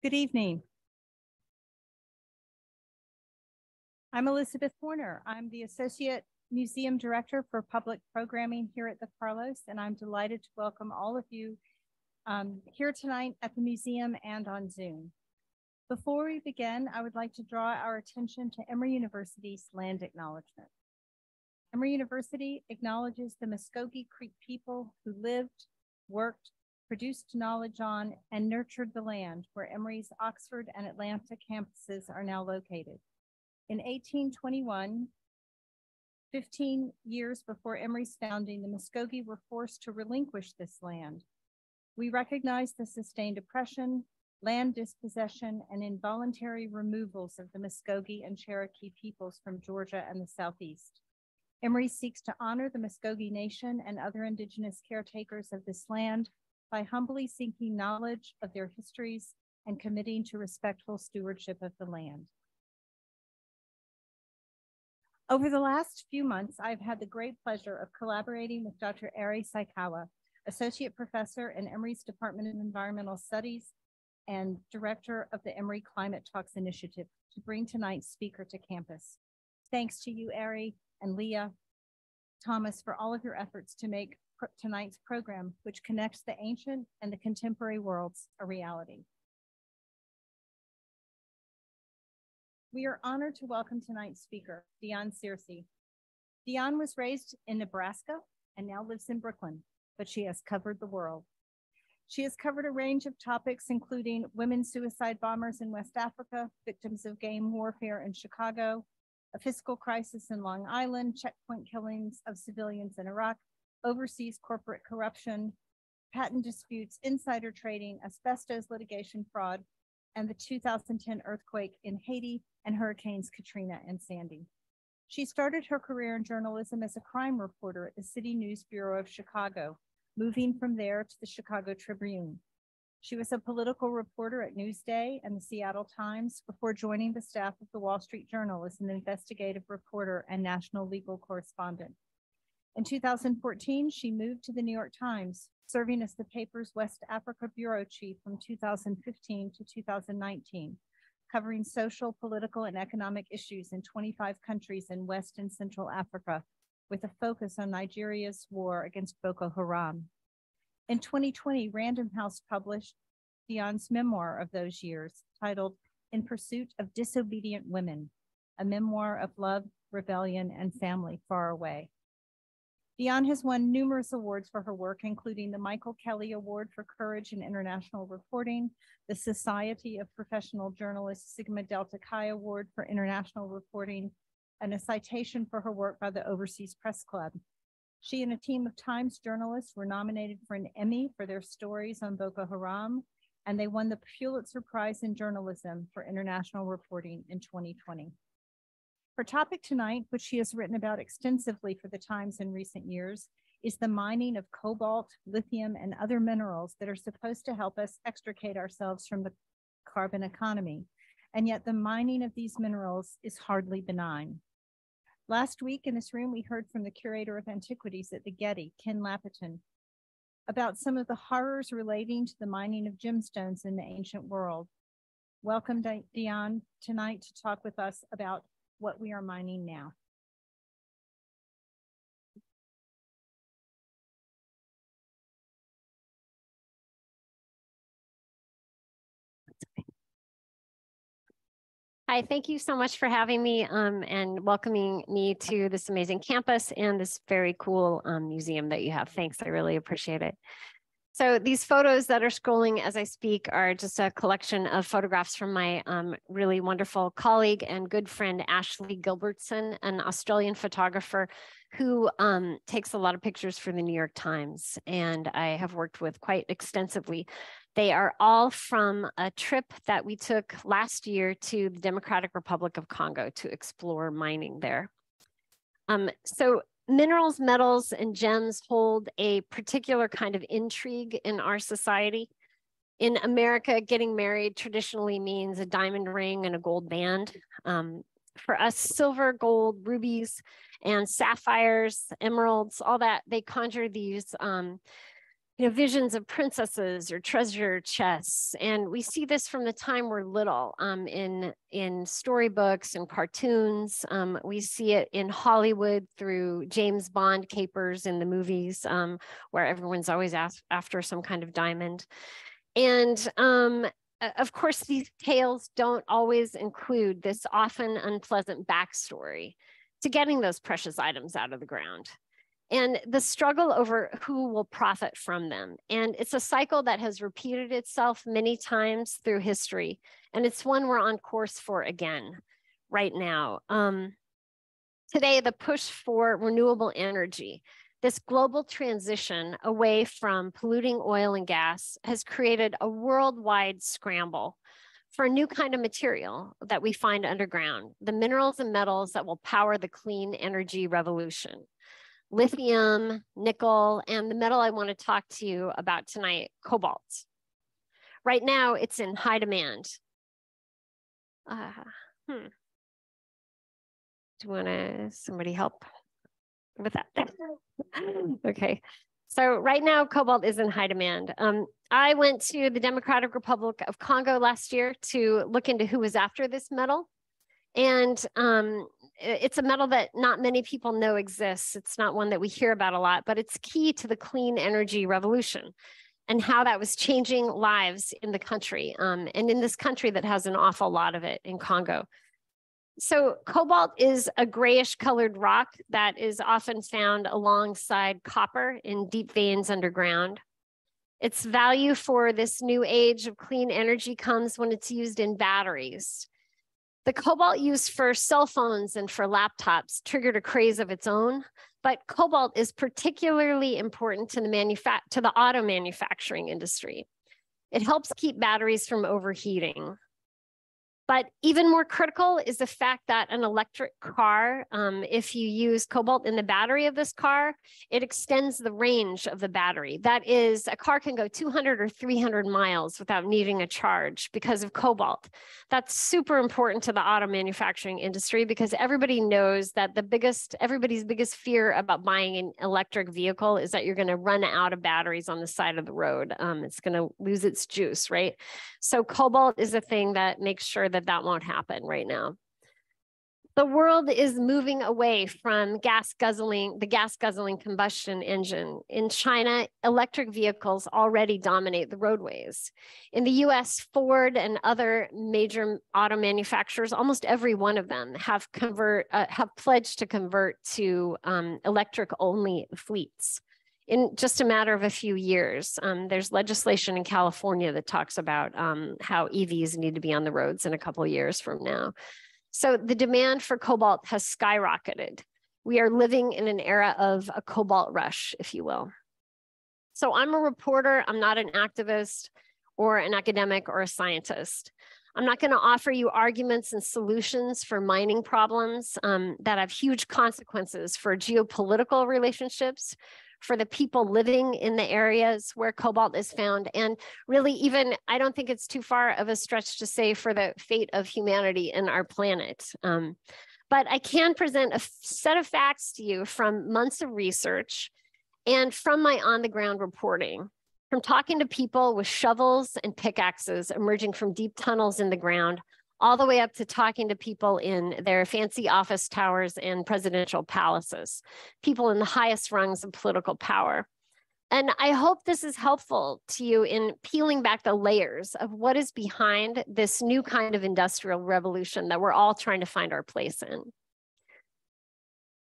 Good evening. I'm Elizabeth Warner. I'm the Associate Museum Director for Public Programming here at the Carlos, and I'm delighted to welcome all of you here tonight at the museum and on Zoom. Before we begin, I would like to draw our attention to Emory University's land acknowledgement. Emory University acknowledges the Muscogee Creek people who lived, worked, produced knowledge on, and nurtured the land where Emory's Oxford and Atlanta campuses are now located. In 1821, 15 years before Emory's founding, the Muscogee were forced to relinquish this land. We recognize the sustained oppression, land dispossession, and involuntary removals of the Muscogee and Cherokee peoples from Georgia and the Southeast. Emory seeks to honor the Muscogee Nation and other indigenous caretakers of this land by humbly seeking knowledge of their histories and committing to respectful stewardship of the land. Over the last few months, I've had the great pleasure of collaborating with Dr. Ari Saikawa, Associate Professor in Emory's Department of Environmental Studies and Director of the Emory Climate Talks Initiative, to bring tonight's speaker to campus. Thanks to you, Ari, and Leah Thomas, for all of your efforts to make tonight's program, which connects the ancient and the contemporary worlds, a reality. We are honored to welcome tonight's speaker, Dionne Searcy. Dionne was raised in Nebraska and now lives in Brooklyn, but she has covered the world. She has covered a range of topics, including women suicide bombers in West Africa, victims of gang warfare in Chicago, a fiscal crisis in Long Island, checkpoint killings of civilians in Iraq, overseas corporate corruption, patent disputes, insider trading, asbestos litigation fraud, and the 2010 earthquake in Haiti and hurricanes Katrina and Sandy. She started her career in journalism as a crime reporter at the City News Bureau of Chicago, moving from there to the Chicago Tribune. She was a political reporter at Newsday and the Seattle Times before joining the staff of the Wall Street Journal as an investigative reporter and national legal correspondent. In 2014, she moved to the New York Times, serving as the paper's West Africa bureau chief from 2015 to 2019, covering social, political, and economic issues in 25 countries in West and Central Africa, with a focus on Nigeria's war against Boko Haram. In 2020, Random House published Dionne's memoir of those years, titled In Pursuit of Disobedient Women, a memoir of love, rebellion, and family far away. Dionne has won numerous awards for her work, including the Michael Kelly Award for Courage in International Reporting, the Society of Professional Journalists Sigma Delta Chi Award for International Reporting, and a citation for her work by the Overseas Press Club. She and a team of Times journalists were nominated for an Emmy for their stories on Boko Haram, and they won the Pulitzer Prize in Journalism for International Reporting in 2020. Her topic tonight, which she has written about extensively for the Times in recent years, is the mining of cobalt, lithium, and other minerals that are supposed to help us extricate ourselves from the carbon economy. And yet the mining of these minerals is hardly benign. Last week in this room, we heard from the curator of antiquities at the Getty, Ken Lapeton, about some of the horrors relating to the mining of gemstones in the ancient world. Welcome, Dionne, tonight to talk with us about what we are mining now. Hi, thank you so much for having me and welcoming me to this amazing campus and this very cool museum that you have. Thanks, I really appreciate it. So these photos that are scrolling as I speak are just a collection of photographs from my really wonderful colleague and good friend, Ashley Gilbertson, an Australian photographer who takes a lot of pictures for the New York Times, and I have worked with quite extensively. They are all from a trip that we took last year to the Democratic Republic of Congo to explore mining there. So minerals, metals, and gems hold a particular kind of intrigue in our society. In America, getting married traditionally means a diamond ring and a gold band. For us, silver, gold, rubies, and sapphires, emeralds, all that, they conjure these visions of princesses or treasure chests. And we see this from the time we're little in storybooks and cartoons. We see it in Hollywood through James Bond capers in the movies, where everyone's always after some kind of diamond. And of course, these tales don't always include this often unpleasant backstory to getting those precious items out of the ground, and the struggle over who will profit from them. And it's a cycle that has repeated itself many times through history, and it's one we're on course for again right now. Today, the push for renewable energy, this global transition away from polluting oil and gas, has created a worldwide scramble for a new kind of material that we find underground, the minerals and metals that will power the clean energy revolution. Lithium, nickel, and the metal I want to talk to you about tonight, cobalt. Right now, it's in high demand. Do you want to, somebody help with that? Okay. So right now, cobalt is in high demand. I went to the Democratic Republic of Congo last year to look into who was after this metal. And it's a metal that not many people know exists. It's not one that we hear about a lot, but it's key to the clean energy revolution and how that was changing lives in the country, and in this country that has an awful lot of it in Congo. So cobalt is a grayish colored rock that is often found alongside copper in deep veins underground. Its value for this new age of clean energy comes when it's used in batteries. The cobalt used for cell phones and for laptops triggered a craze of its own, but cobalt is particularly important to the auto manufacturing industry. It helps keep batteries from overheating. But even more critical is the fact that an electric car, if you use cobalt in the battery of this car, it extends the range of the battery. That is, a car can go 200 or 300 miles without needing a charge because of cobalt. That's super important to the auto manufacturing industry because everybody knows that everybody's biggest fear about buying an electric vehicle is that you're going to run out of batteries on the side of the road. It's going to lose its juice, right? So cobalt is a thing that makes sure that won't happen right now. The world is moving away from the gas guzzling combustion engine. In China, electric vehicles already dominate the roadways. In the US, Ford and other major auto manufacturers, almost every one of them have pledged to convert to electric-only fleets in just a matter of a few years. There's legislation in California that talks about how EVs need to be on the roads in a couple of years from now. So the demand for cobalt has skyrocketed. We are living in an era of a cobalt rush, if you will. So I'm a reporter, I'm not an activist or an academic or a scientist. I'm not going to offer you arguments and solutions for mining problems that have huge consequences for geopolitical relationships, for the people living in the areas where cobalt is found. And really, even I don't think it's too far of a stretch to say for the fate of humanity and our planet. But I can present a set of facts to you from months of research and from my on-the-ground reporting, from talking to people with shovels and pickaxes emerging from deep tunnels in the ground, all the way up to talking to people in their fancy office towers and presidential palaces, people in the highest rungs of political power. And I hope this is helpful to you in peeling back the layers of what is behind this new kind of industrial revolution that we're all trying to find our place in.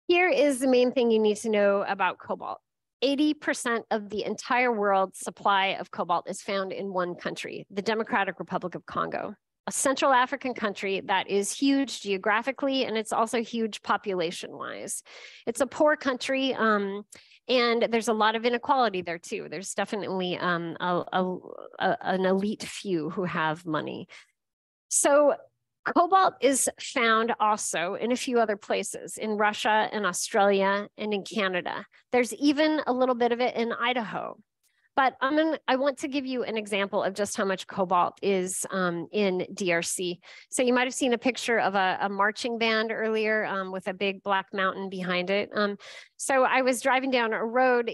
Here is the main thing you need to know about cobalt. 80% of the entire world's supply of cobalt is found in one country, the Democratic Republic of Congo, a Central African country that is huge geographically, and it's also huge population-wise. It's a poor country, and there's a lot of inequality there too. There's definitely an elite few who have money. So cobalt is found also in a few other places, in Russia and Australia and in Canada. There's even a little bit of it in Idaho. But I want to give you an example of just how much cobalt is in DRC. So you might have seen a picture of a marching band earlier with a big black mountain behind it. So I was driving down a road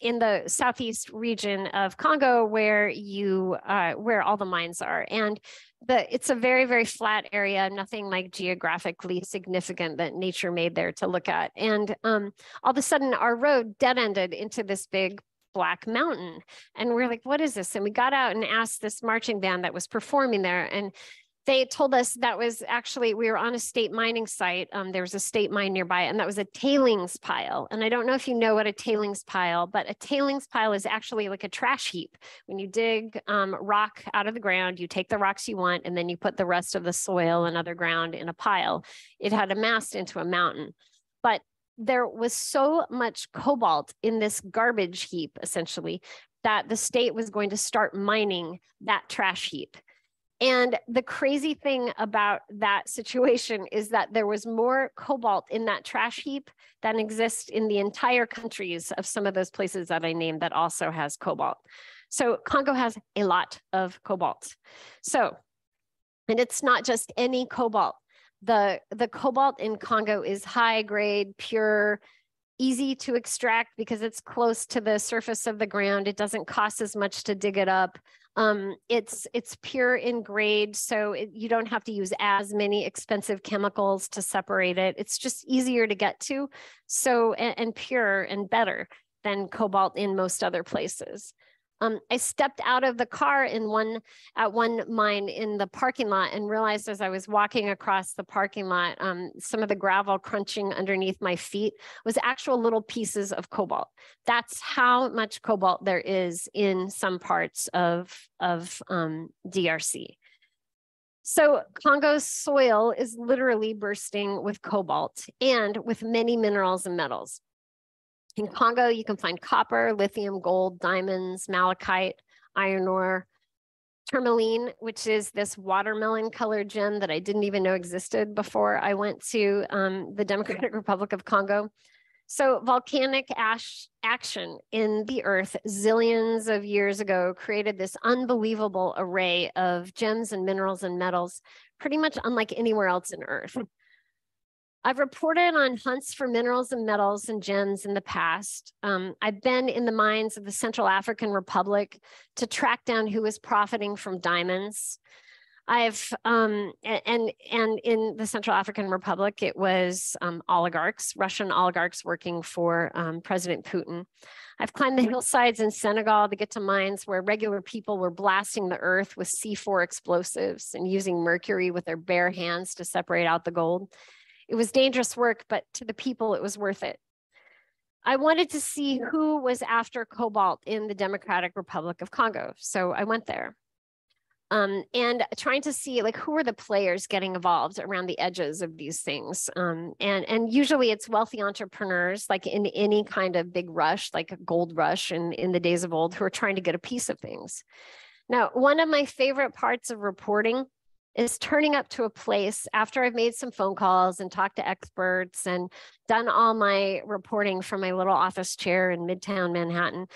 in the southeast region of Congo, where you where all the mines are, and it's a very, very flat area, nothing like geographically significant that nature made there to look at. And all of a sudden, our road dead-ended into this big black mountain, and we're like, "What is this?" And we got out and asked this marching band that was performing there, and they told us that was actually, we were on a state mining site. There was a state mine nearby, and that was a tailings pile. And I don't know if you know what a tailings pile, but a tailings pile is actually like a trash heap. When you dig rock out of the ground, you take the rocks you want, and then you put the rest of the soil and other ground in a pile. It had amassed into a mountain. But there was so much cobalt in this garbage heap, essentially, that the state was going to start mining that trash heap. And the crazy thing about that situation is that there was more cobalt in that trash heap than exists in the entire countries of some of those places that I named that also has cobalt. So Congo has a lot of cobalt. So, and it's not just any cobalt. The cobalt in Congo is high grade, pure, easy to extract because it's close to the surface of the ground. It doesn't cost as much to dig it up. It's pure in grade, so you don't have to use as many expensive chemicals to separate it. It's just easier to get to, so and pure and better than cobalt in most other places. I stepped out of the car at one mine in the parking lot and realized as I was walking across the parking lot, some of the gravel crunching underneath my feet was actual little pieces of cobalt. That's how much cobalt there is in some parts of DRC. So Congo's soil is literally bursting with cobalt and with many minerals and metals. In Congo, you can find copper, lithium, gold, diamonds, malachite, iron ore, tourmaline, which is this watermelon colored gem that I didn't even know existed before I went to the Democratic Republic of Congo. So volcanic action in the earth zillions of years ago created this unbelievable array of gems and minerals and metals, pretty much unlike anywhere else on earth. I've reported on hunts for minerals and metals and gems in the past. I've been in the mines of the Central African Republic to track down who is profiting from diamonds. I've and in the Central African Republic, it was oligarchs, Russian oligarchs working for President Putin. I've climbed the hillsides in Senegal to get to mines where regular people were blasting the earth with C4 explosives and using mercury with their bare hands to separate out the gold. It was dangerous work, but to the people, it was worth it. I wanted to see who was after cobalt in the Democratic Republic of Congo, so I went there. And trying to see, like, who are the players getting involved around the edges of these things? And usually it's wealthy entrepreneurs, like in any kind of big rush, like a gold rush in the days of old, who are trying to get a piece of things. Now, one of my favorite parts of reporting is turning up to a place after I've made some phone calls and talked to experts and done all my reporting from my little office chair in Midtown Manhattan,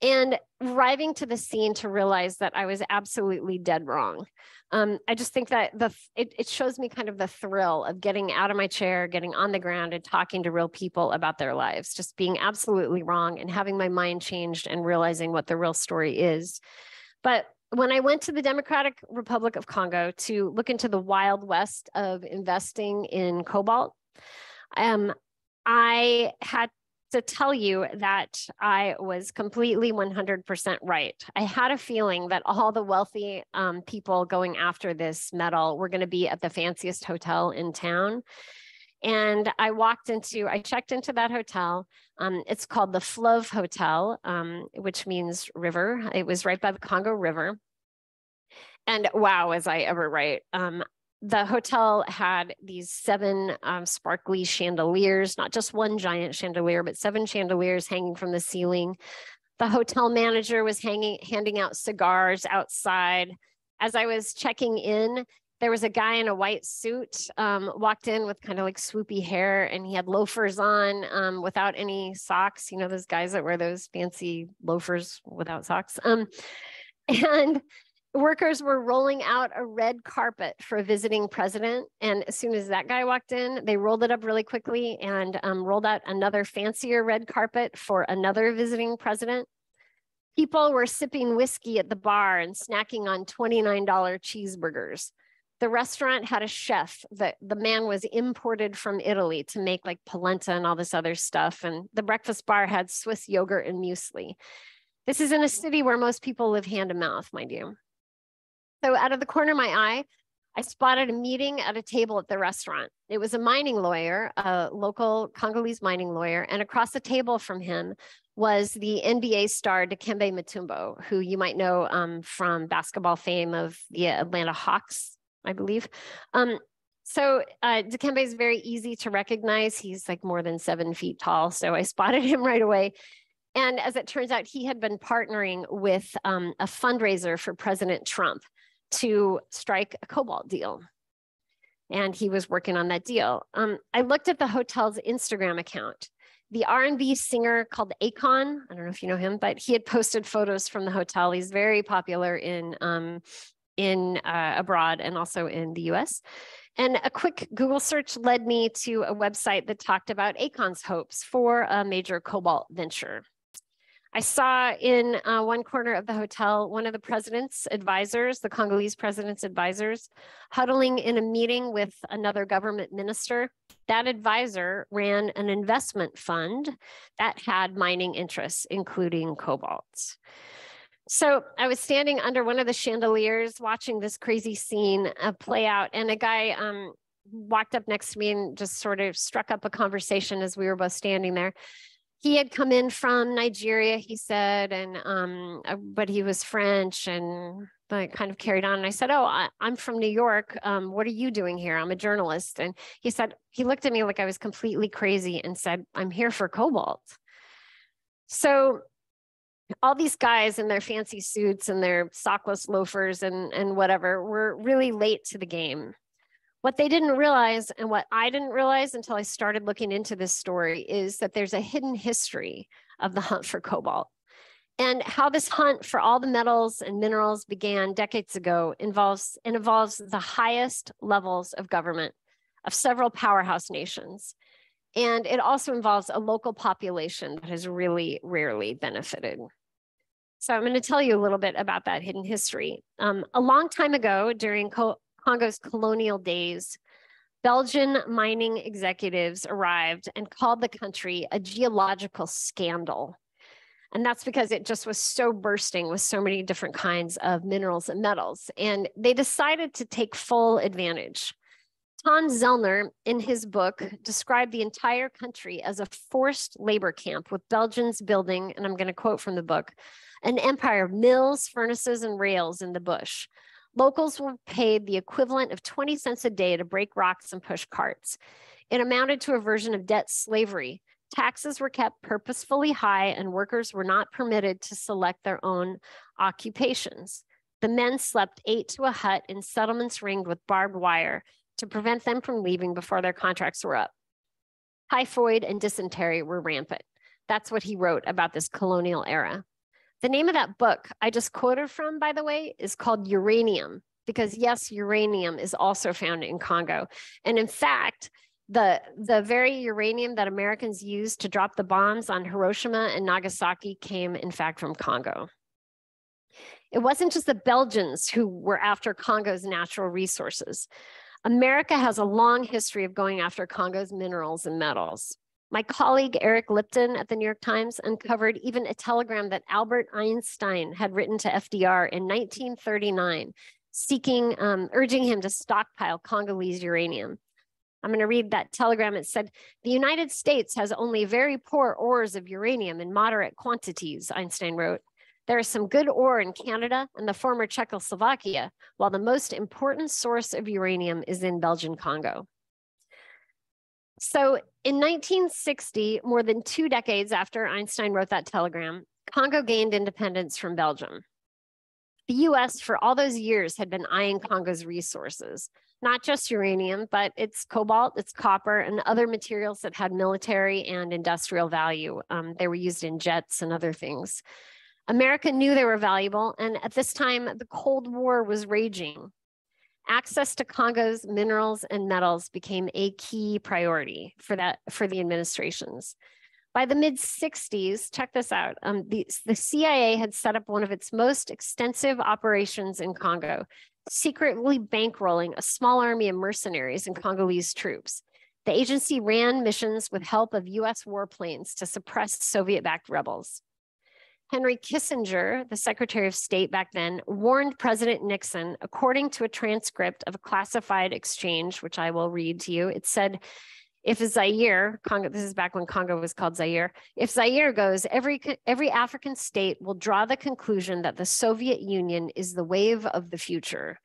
and arriving to the scene to realize that I was absolutely dead wrong. I just think that it shows me kind of the thrill of getting out of my chair, getting on the ground and talking to real people about their lives, just being absolutely wrong and having my mind changed and realizing what the real story is. But when I went to the Democratic Republic of Congo to look into the wild west of investing in cobalt, I had to tell you that I was completely 100% right. I had a feeling that all the wealthy people going after this metal were going to be at the fanciest hotel in town. And I checked into that hotel. It's called the Fleuve Hotel, which means river. It was right by the Congo River. And wow, was I ever right. The hotel had these 7 sparkly chandeliers, not just one giant chandelier, but 7 chandeliers hanging from the ceiling. The hotel manager was handing out cigars outside. As I was checking in, there was a guy in a white suit, walked in with kind of like swoopy hair, and he had loafers on without any socks. You know, those guys that wear those fancy loafers without socks. And Workers were rolling out a red carpet for a visiting president. And as soon as that guy walked in, they rolled it up really quickly and rolled out another fancier red carpet for another visiting president. People were sipping whiskey at the bar and snacking on $29 cheeseburgers. The restaurant had a chef. The man was imported from Italy to make like polenta and all this other stuff. And the breakfast bar had Swiss yogurt and muesli. This is in a city where most people live hand to mouth, mind you. So out of the corner of my eye, I spotted a meeting at a table at the restaurant. It was a mining lawyer, a local Congolese mining lawyer, and across the table from him was the NBA star Dikembe Mutombo, who you might know from basketball fame of the Atlanta Hawks, I believe. So Dikembe is very easy to recognize. He's like more than 7 feet tall, so I spotted him right away. And as it turns out, he had been partnering with a fundraiser for President Trump to strike a cobalt deal. And he was working on that deal. I looked at the hotel's Instagram account. The R&B singer called Akon, I don't know if you know him, but he had posted photos from the hotel. He's very popular in abroad and also in the US. And a quick Google search led me to a website that talked about Akon's hopes for a major cobalt venture. I saw in one corner of the hotel, one of the president's advisors, the Congolese president's advisors, huddling in a meeting with another government minister. That advisor ran an investment fund that had mining interests, including cobalt. So I was standing under one of the chandeliers watching this crazy scene play out, and a guy walked up next to me and just sort of struck up a conversation as we were both standing there. He had come in from Nigeria, he said, and but he was French and kind of carried on. And I said, oh, I'm from New York. What are you doing here? I'm a journalist. And he said, he looked at me like I was completely crazy and said, I'm here for cobalt. So all these guys in their fancy suits and their sockless loafers and whatever were really late to the game. What they didn't realize, and what I didn't realize until I started looking into this story, is that there's a hidden history of the hunt for cobalt. And how this hunt for all the metals and minerals began decades ago involves the highest levels of government of several powerhouse nations. And it also involves a local population that has really rarely benefited. So I'm going to tell you a little bit about that hidden history. A long time ago, during Congo's colonial days, Belgian mining executives arrived and called the country a geological scandal. And that's because it just was so bursting with so many different kinds of minerals and metals. And they decided to take full advantage. Hans Zellner, in his book, described the entire country as a forced labor camp, with Belgians building, and I'm going to quote from the book, an empire of mills, furnaces, and rails in the bush. Locals were paid the equivalent of 20 cents a day to break rocks and push carts. It amounted to a version of debt slavery. Taxes were kept purposefully high, and workers were not permitted to select their own occupations. The men slept 8 to a hut in settlements ringed with barbed wire to prevent them from leaving before their contracts were up. Typhoid and dysentery were rampant. That's what he wrote about this colonial era. The name of that book I just quoted from, by the way, is called Uranium, because yes, uranium is also found in Congo. And in fact, the very uranium that Americans used to drop the bombs on Hiroshima and Nagasaki came, in fact, from Congo. It wasn't just the Belgians who were after Congo's natural resources. America has a long history of going after Congo's minerals and metals. My colleague, Eric Lipton at the New York Times, uncovered even a telegram that Albert Einstein had written to FDR in 1939, urging him to stockpile Congolese uranium. I'm going to read that telegram. It said, "The United States has only very poor ores of uranium in moderate quantities," Einstein wrote. "There is some good ore in Canada and the former Czechoslovakia, while the most important source of uranium is in Belgian Congo." So in 1960, more than 2 decades after Einstein wrote that telegram, Congo gained independence from Belgium. The US for all those years had been eyeing Congo's resources, not just uranium, but its cobalt, its copper, and other materials that had military and industrial value. They were used in jets and other things. America knew they were valuable, and at this time, the Cold War was raging. Access to Congo's minerals and metals became a key priority for the administrations. By the mid-'60s, check this out, the CIA had set up one of its most extensive operations in Congo, secretly bankrolling a small army of mercenaries and Congolese troops. The agency ran missions with help of US warplanes to suppress Soviet-backed rebels. Henry Kissinger, the Secretary of State back then, warned President Nixon, according to a transcript of a classified exchange, which I will read to you. It said, if Zaire, Congo, this is back when Congo was called Zaire, if Zaire goes, every African state will draw the conclusion that the Soviet Union is the wave of the future.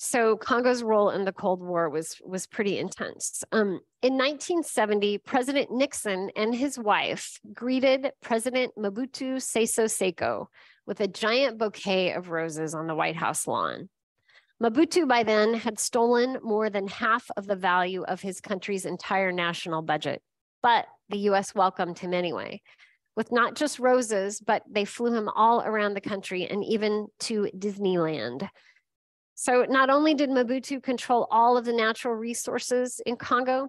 So Congo's role in the Cold War was pretty intense. In 1970, President Nixon and his wife greeted President Mobutu Sese Seko with a giant bouquet of roses on the White House lawn. Mobutu by then had stolen more than half of the value of his country's entire national budget, but the US welcomed him anyway, with not just roses, but they flew him all around the country and even to Disneyland. So not only did Mobutu control all of the natural resources in Congo,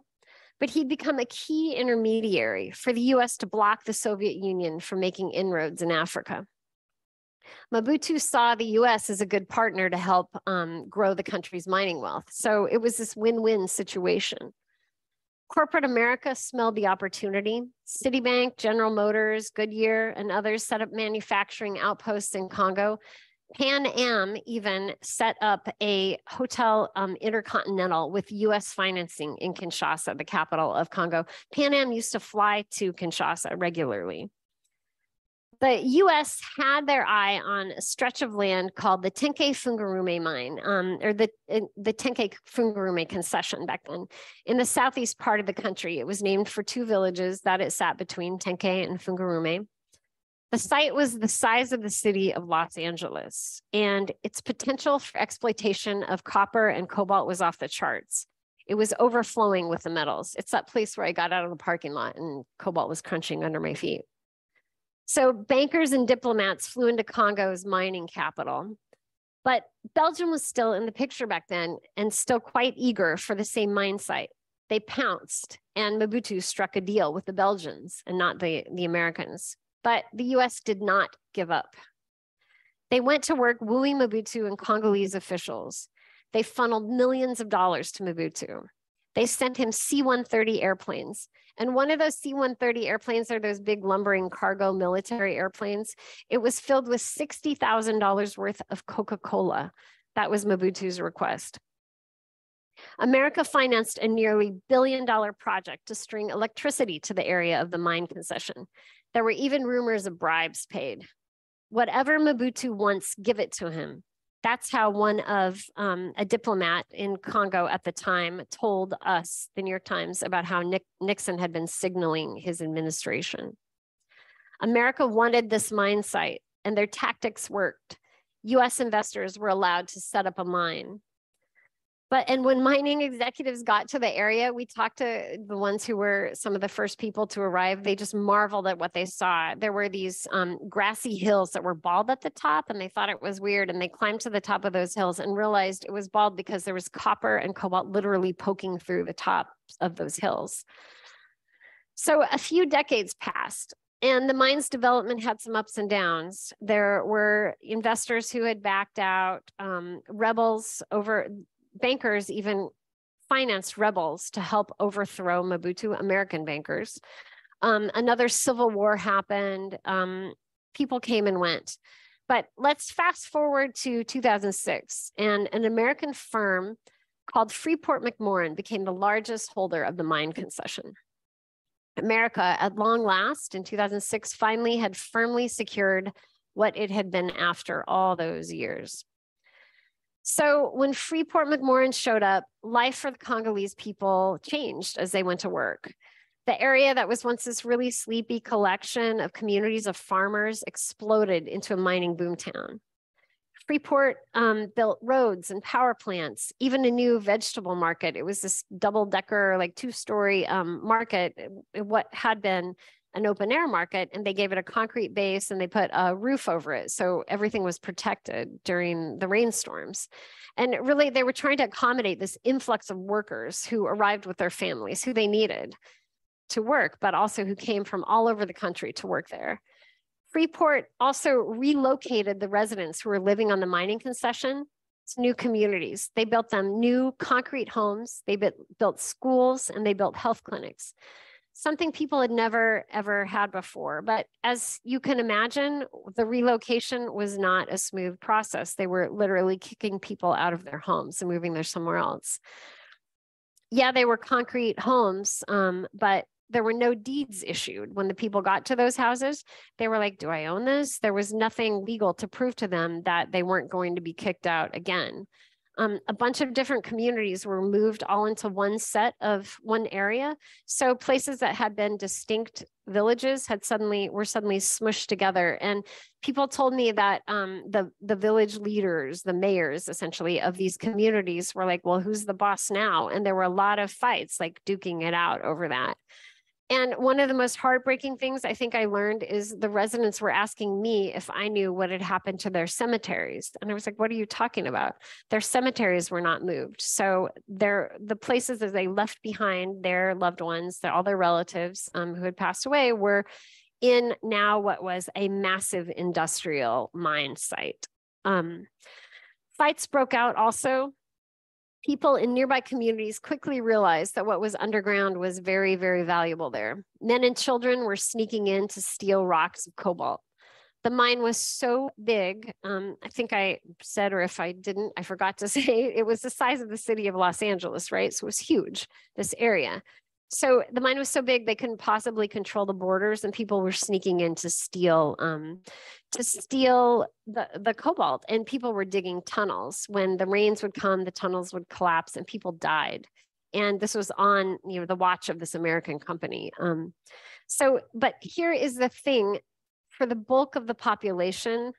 but he'd become a key intermediary for the US to block the Soviet Union from making inroads in Africa. Mobutu saw the US as a good partner to help grow the country's mining wealth. So it was this win-win situation. Corporate America smelled the opportunity. Citibank, General Motors, Goodyear, and others set up manufacturing outposts in Congo. Pan Am even set up a hotel intercontinental with US financing in Kinshasa, the capital of Congo. Pan Am used to fly to Kinshasa regularly. The US had their eye on a stretch of land called the Tenke Fungurume mine, or the Tenke Fungurume concession back then. In the southeast part of the country, it was named for two villages that it sat between, Tenke and Fungurume. The site was the size of the city of Los Angeles, and its potential for exploitation of copper and cobalt was off the charts. It was overflowing with the metals. It's that place where I got out of the parking lot and cobalt was crunching under my feet. So bankers and diplomats flew into Congo's mining capital, but Belgium was still in the picture back then and still quite eager for the same mine site. They pounced, and Mobutu struck a deal with the Belgians and not the Americans. But the US did not give up. They went to work wooing Mobutu and Congolese officials. They funneled millions of dollars to Mobutu. They sent him C-130 airplanes. And one of those C-130 airplanes are those big lumbering cargo military airplanes. It was filled with $60,000 worth of Coca-Cola. That was Mobutu's request. America financed a nearly billion-dollar project to string electricity to the area of the mine concession. There were even rumors of bribes paid. Whatever Mobutu wants, give it to him. That's how one of a diplomat in Congo at the time told us, the New York Times, about how Nixon had been signaling his administration. America wanted this mine site, and their tactics worked. US investors were allowed to set up a mine. And when mining executives got to the area, we talked to the ones who were some of the first people to arrive. They just marveled at what they saw. There were these grassy hills that were bald at the top, and they thought it was weird. And they climbed to the top of those hills and realized it was bald because there was copper and cobalt literally poking through the top of those hills. So a few decades passed. And the mine's development had some ups and downs. There were investors who had backed out, rebels over... Bankers even financed rebels to help overthrow Mobutu, American bankers. Another civil war happened. People came and went. But let's fast forward to 2006, and an American firm called Freeport McMoRan became the largest holder of the mine concession. America, at long last, in 2006, finally had firmly secured what it had been after all those years. So when Freeport McMoRan showed up, life for the Congolese people changed as they went to work. The area that was once this really sleepy collection of communities of farmers exploded into a mining boomtown. Freeport built roads and power plants, even a new vegetable market. It was this double-decker, like two-story market. What had been an open air market, and they gave it a concrete base and they put a roof over it. So everything was protected during the rainstorms. And really, they were trying to accommodate this influx of workers who arrived with their families, who they needed to work, but also who came from all over the country to work there. Freeport also relocated the residents who were living on the mining concession to new communities. They built them new concrete homes, they built schools, and they built health clinics. Something people had never, ever had before. But as you can imagine, the relocation was not a smooth process. They were literally kicking people out of their homes and moving there somewhere else. Yeah, they were concrete homes, but there were no deeds issued. When the people got to those houses, they were like, do I own this? There was nothing legal to prove to them that they weren't going to be kicked out again. A bunch of different communities were moved all into one area. So places that had been distinct villages were suddenly smushed together. And people told me that the village leaders, the mayors essentially of these communities were like, well, who's the boss now? And there were a lot of fights, like duking it out over that. And one of the most heartbreaking things I think I learned is the residents were asking me if I knew what had happened to their cemeteries. And I was like, what are you talking about? Their cemeteries were not moved. So the places that they left behind, their loved ones, all their relatives who had passed away, were in now what was a massive industrial mine site. Fights broke out also. People in nearby communities quickly realized that what was underground was very, very valuable there. Men and children were sneaking in to steal rocks of cobalt. The mine was so big, I think I said, or if I didn't, I forgot to say, it was the size of the city of Los Angeles, right? So it was huge, this area. So the mine was so big, they couldn't possibly control the borders, and people were sneaking in to steal the cobalt. And people were digging tunnels. When the rains would come, the tunnels would collapse and people died. And this was on the watch of this American company. But here is the thing, for the bulk of the population,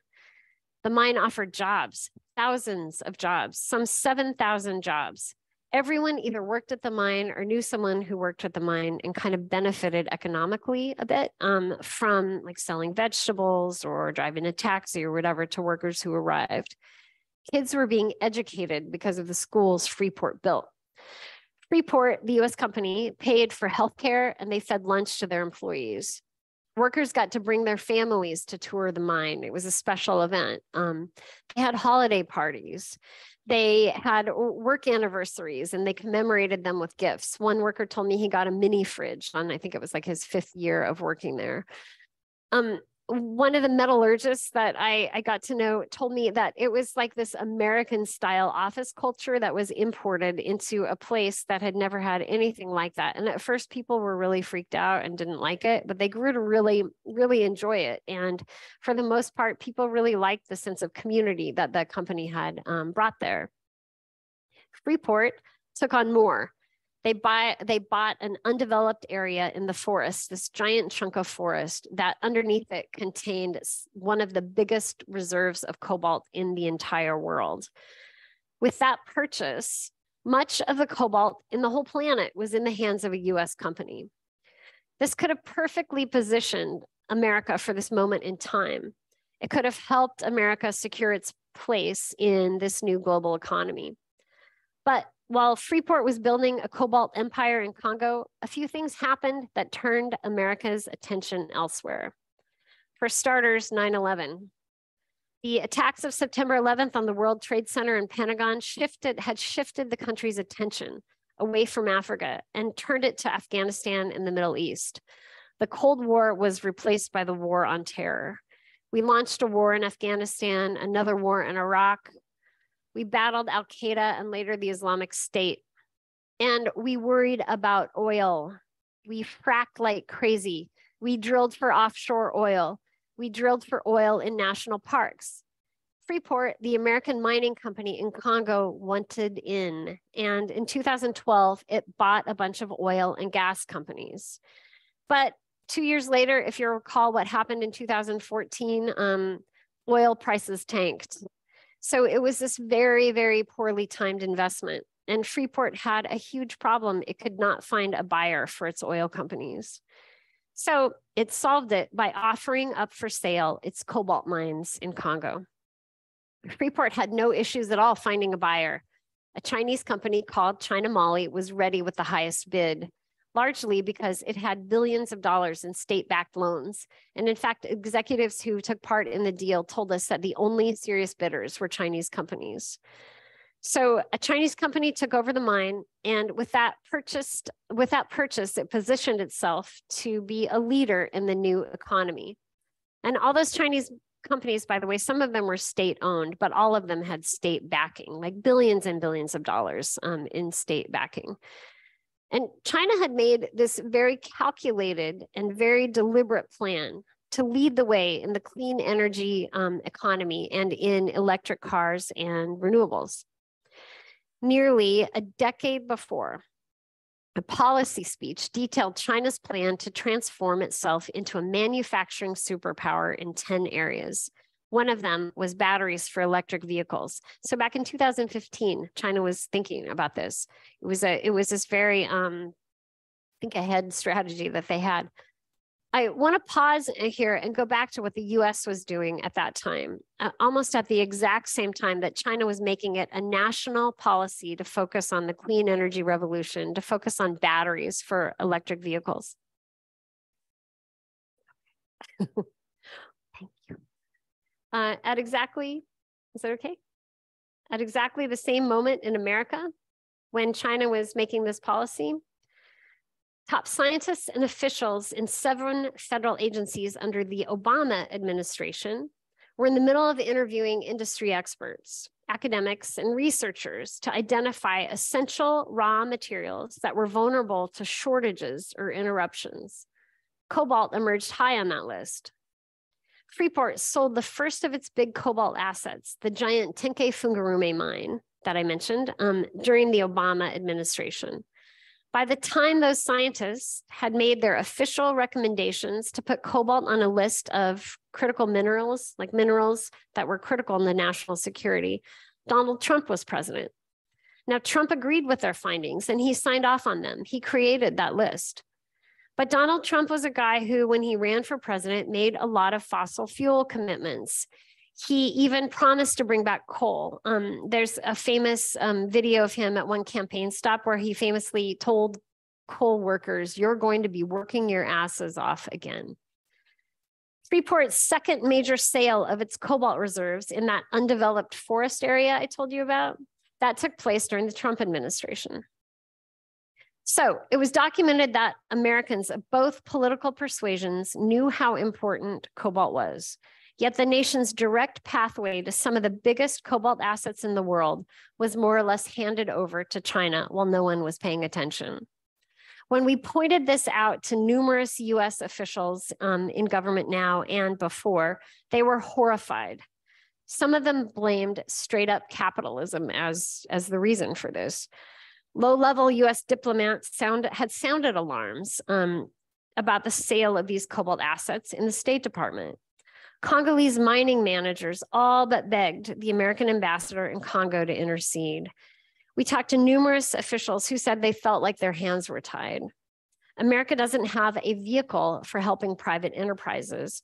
the mine offered jobs, thousands of jobs, some 7,000 jobs. Everyone either worked at the mine or knew someone who worked at the mine and kind of benefited economically a bit from like selling vegetables or driving a taxi or whatever to workers who arrived. Kids were being educated because of the schools Freeport built. Freeport, the U.S. company, paid for healthcare and they fed lunch to their employees. Workers got to bring their families to tour the mine. It was a special event. They had holiday parties. They had work anniversaries and they commemorated them with gifts. One worker told me he got a mini fridge on, I think it was like his 5th year of working there. One of the metallurgists that I got to know told me that it was like this American style office culture that was imported into a place that had never had anything like that. And at first people were really freaked out and didn't like it, but they grew to really, really enjoy it. And for the most part, people really liked the sense of community that the company had brought there. Freeport took on more. They bought an undeveloped area in the forest, this giant chunk of forest that underneath it contained one of the biggest reserves of cobalt in the entire world. With that purchase, much of the cobalt in the whole planet was in the hands of a US company. This could have perfectly positioned America for this moment in time. It could have helped America secure its place in this new global economy. But while Freeport was building a cobalt empire in Congo, a few things happened that turned America's attention elsewhere. For starters, 9/11. The attacks of September 11th on the World Trade Center and Pentagon had shifted the country's attention away from Africa and turned it to Afghanistan and the Middle East. The Cold War was replaced by the War on Terror. We launched a war in Afghanistan, another war in Iraq. We battled Al-Qaeda and later the Islamic State. And we worried about oil. We fracked like crazy. We drilled for offshore oil. We drilled for oil in national parks. Freeport, the American mining company in Congo, wanted in. And in 2012, it bought a bunch of oil and gas companies. But 2 years later, if you recall what happened in 2014, oil prices tanked. So it was this very, very poorly timed investment. And Freeport had a huge problem. It could not find a buyer for its oil companies. So it solved it by offering up for sale its cobalt mines in Congo. Freeport had no issues at all finding a buyer. A Chinese company called China Mali was ready with the highest bid, largely because it had billions of dollars in state-backed loans. And in fact, executives who took part in the deal told us that the only serious bidders were Chinese companies. So a Chinese company took over the mine, and with that purchase, it positioned itself to be a leader in the new economy. And all those Chinese companies, by the way, some of them were state-owned, but all of them had state backing, like billions and billions of dollars in state backing. And China had made this very calculated and very deliberate plan to lead the way in the clean energy economy and in electric cars and renewables. Nearly a decade before, a policy speech detailed China's plan to transform itself into a manufacturing superpower in 10 areas. One of them was batteries for electric vehicles. So back in 2015, China was thinking about this. It was this very, I think, ahead strategy that they had. I want to pause here and go back to what the US was doing at that time, almost at the exact same time that China was making it a national policy to focus on the clean energy revolution, to focus on batteries for electric vehicles. Thank you. At exactly the same moment in America when China was making this policy, top scientists and officials in 7 federal agencies under the Obama administration were in the middle of interviewing industry experts, academics, and researchers to identify essential raw materials that were vulnerable to shortages or interruptions. Cobalt emerged high on that list. Freeport sold the first of its big cobalt assets, the giant Tenke Fungurume mine that I mentioned, during the Obama administration. By the time those scientists had made their official recommendations to put cobalt on a list of critical minerals, like minerals that were critical in the national security, Donald Trump was president. Now, Trump agreed with their findings and he signed off on them. He created that list. But Donald Trump was a guy who, when he ran for president, made a lot of fossil fuel commitments. He even promised to bring back coal. There's a famous video of him at one campaign stop where he famously told coal workers, "You're going to be working your asses off again." Freeport's second major sale of its cobalt reserves in that undeveloped forest area I told you about, that took place during the Trump administration. So it was documented that Americans of both political persuasions knew how important cobalt was. Yet the nation's direct pathway to some of the biggest cobalt assets in the world was more or less handed over to China while no one was paying attention. When we pointed this out to numerous US officials in government now and before, they were horrified. Some of them blamed straight up capitalism as the reason for this. Low-level US diplomats had sounded alarms about the sale of these cobalt assets in the State Department. Congolese mining managers all but begged the American ambassador in Congo to intercede. We talked to numerous officials who said they felt like their hands were tied. America doesn't have a vehicle for helping private enterprises.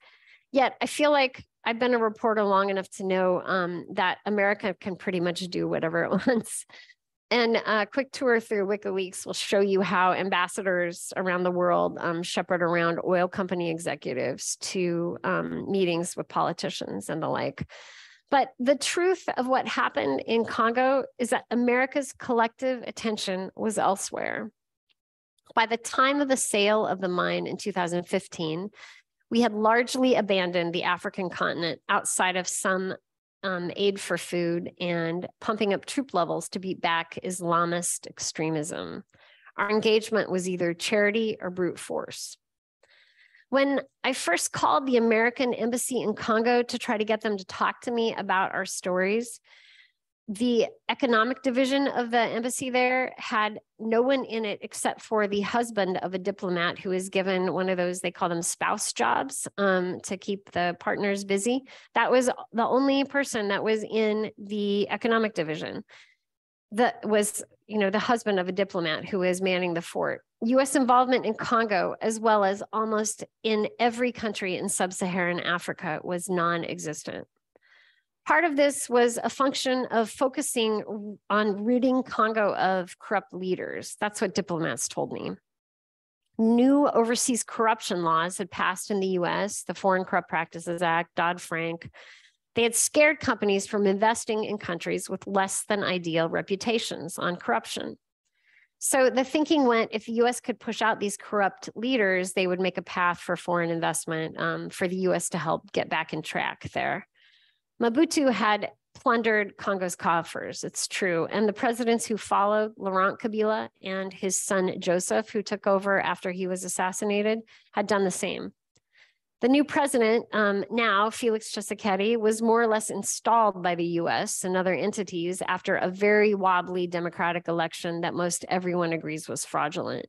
Yet I feel like I've been a reporter long enough to know that America can pretty much do whatever it wants. And a quick tour through WikiLeaks will show you how ambassadors around the world shepherd around oil company executives to meetings with politicians and the like. But the truth of what happened in Congo is that America's collective attention was elsewhere. By the time of the sale of the mine in 2015, we had largely abandoned the African continent outside of some aid for food and pumping up troop levels to beat back Islamist extremism. Our engagement was either charity or brute force. When I first called the American embassy in Congo to try to get them to talk to me about our stories, the economic division of the embassy there had no one in it except for the husband of a diplomat who is given one of those, they call them spouse jobs, to keep the partners busy. That was the only person that was in the economic division. that was, you know, the husband of a diplomat who is manning the fort. U.S. involvement in Congo, as well as almost in every country in sub-Saharan Africa, was non-existent. Part of this was a function of focusing on ridding Congo of corrupt leaders. That's what diplomats told me. New overseas corruption laws had passed in the U.S., the Foreign Corrupt Practices Act, Dodd-Frank. They had scared companies from investing in countries with less than ideal reputations on corruption. So the thinking went, if the U.S. could push out these corrupt leaders, they would make a path for foreign investment for the U.S. to help get back in track there. Mobutu had plundered Congo's coffers, it's true. And the presidents who followed, Laurent Kabila and his son Joseph, who took over after he was assassinated, had done the same. The new president, now Felix Tshisekedi, was more or less installed by the US and other entities after a very wobbly democratic election that most everyone agrees was fraudulent.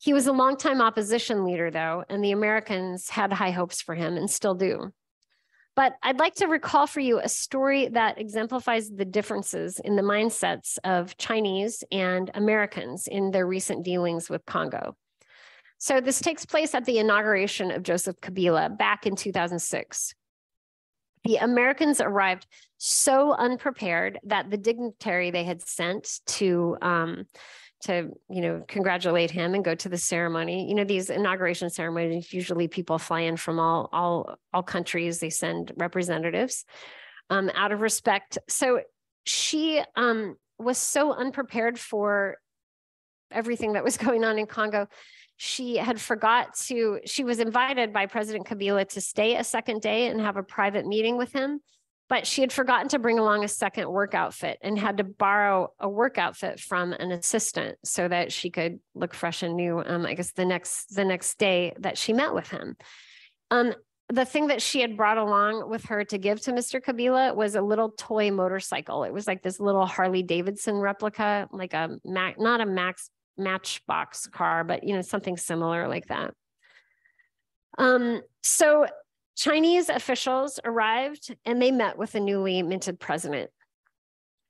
He was a longtime opposition leader though, and the Americans had high hopes for him and still do. But I'd like to recall for you a story that exemplifies the differences in the mindsets of Chinese and Americans in their recent dealings with Congo. So this takes place at the inauguration of Joseph Kabila back in 2006. The Americans arrived so unprepared that the dignitary they had sent to congratulate him and go to the ceremony. You know, these inauguration ceremonies, usually people fly in from all countries. They send representatives out of respect. So she was so unprepared for everything that was going on in Congo. She had she was invited by President Kabila to stay a second day and have a private meeting with him. But she had forgotten to bring along a second work outfit and had to borrow a work outfit from an assistant so that she could look fresh and new, I guess the next day that she met with him. The thing that she had brought along with her to give to Mr. Kabila was a little toy motorcycle. It was like this little Harley Davidson replica, like a matchbox car, but you know, something similar like that. So Chinese officials arrived and they met with the newly minted president,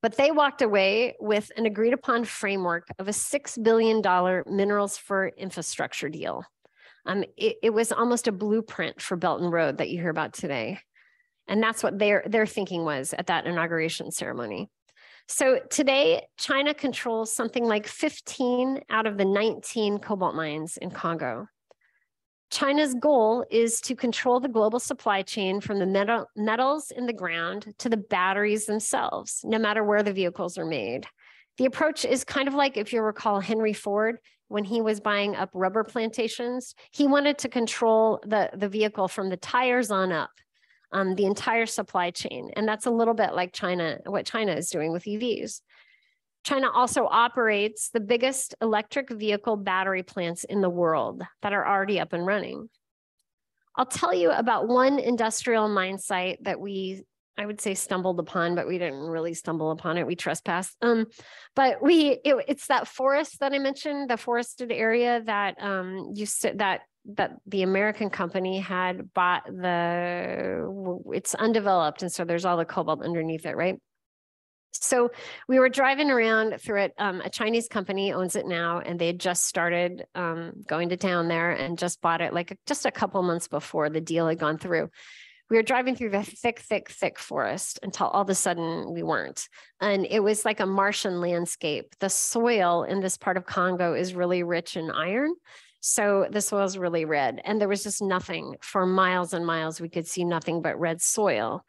but they walked away with an agreed upon framework of a $6 billion minerals for infrastructure deal. It was almost a blueprint for Belt and Road that you hear about today. And that's what their thinking was at that inauguration ceremony. So today, China controls something like 15 out of the 19 cobalt mines in Congo. China's goal is to control the global supply chain from the metals in the ground to the batteries themselves, no matter where the vehicles are made. The approach is kind of like, if you recall, Henry Ford, when he was buying up rubber plantations, he wanted to control the vehicle from the tires on up, the entire supply chain. And that's a little bit like what China is doing with EVs. China also operates the biggest electric vehicle battery plants in the world that are already up and running. I'll tell you about one industrial mine site that I would say stumbled upon, but we didn't really stumble upon it. We trespassed. It's that forest that I mentioned, the forested area that that the American company had bought. It's undeveloped, and so there's all the cobalt underneath it, right? So we were driving around through it. A Chinese company owns it now, and they had just started going to town there and just bought it like just a couple months before the deal had gone through. We were driving through the thick, thick, thick forest until all of a sudden we weren't. And it was like a Martian landscape. The soil in this part of Congo is really rich in iron. So the soil is really red. And there was just nothing for miles and miles. We could see nothing but red soil.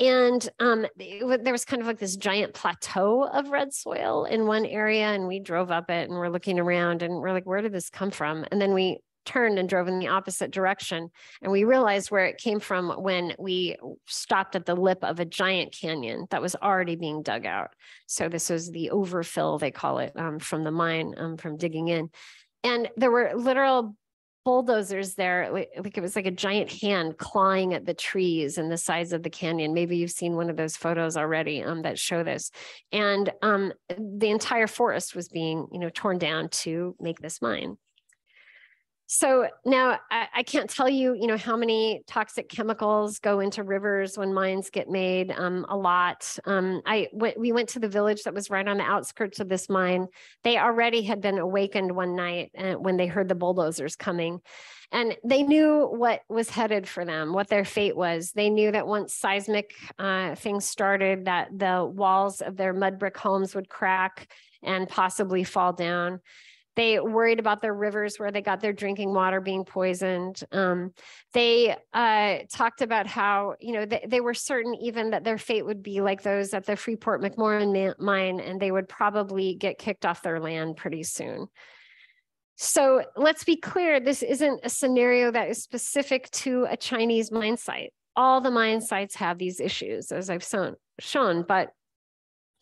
And there was kind of like this giant plateau of red soil in one area, and we drove up it and we're looking around and we're like, where did this come from? And then we turned and drove in the opposite direction. And we realized where it came from when we stopped at the lip of a giant canyon that was already being dug out. So this was the overfill, they call it, from the mine, from digging in. And there were literal bulldozers there, like it was like a giant hand clawing at the trees and the sides of the canyon. Maybe you've seen one of those photos already that show this. And the entire forest was being torn down to make this mine. So now I can't tell you, you know, how many toxic chemicals go into rivers when mines get made, a lot. We went to the village that was right on the outskirts of this mine. They already had been awakened one night when they heard the bulldozers coming. And they knew what was headed for them, what their fate was. They knew that once seismic things started, that the walls of their mud brick homes would crack and possibly fall down. They worried about their rivers where they got their drinking water being poisoned. They talked about how, you know, they were certain even that their fate would be like those at the Freeport McMoRan mine, and they would probably get kicked off their land pretty soon. So let's be clear, this isn't a scenario that is specific to a Chinese mine site. All the mine sites have these issues, as I've shown, but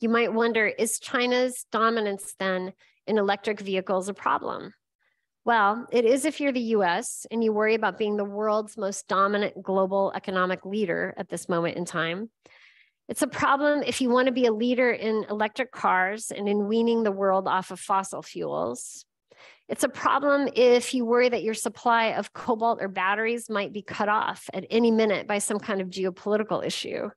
you might wonder, is China's dominance then in electric vehicles a problem? Well, it is if you're the US and you worry about being the world's most dominant global economic leader at this moment in time. It's a problem if you want to be a leader in electric cars and in weaning the world off of fossil fuels. It's a problem if you worry that your supply of cobalt or batteries might be cut off at any minute by some kind of geopolitical issue.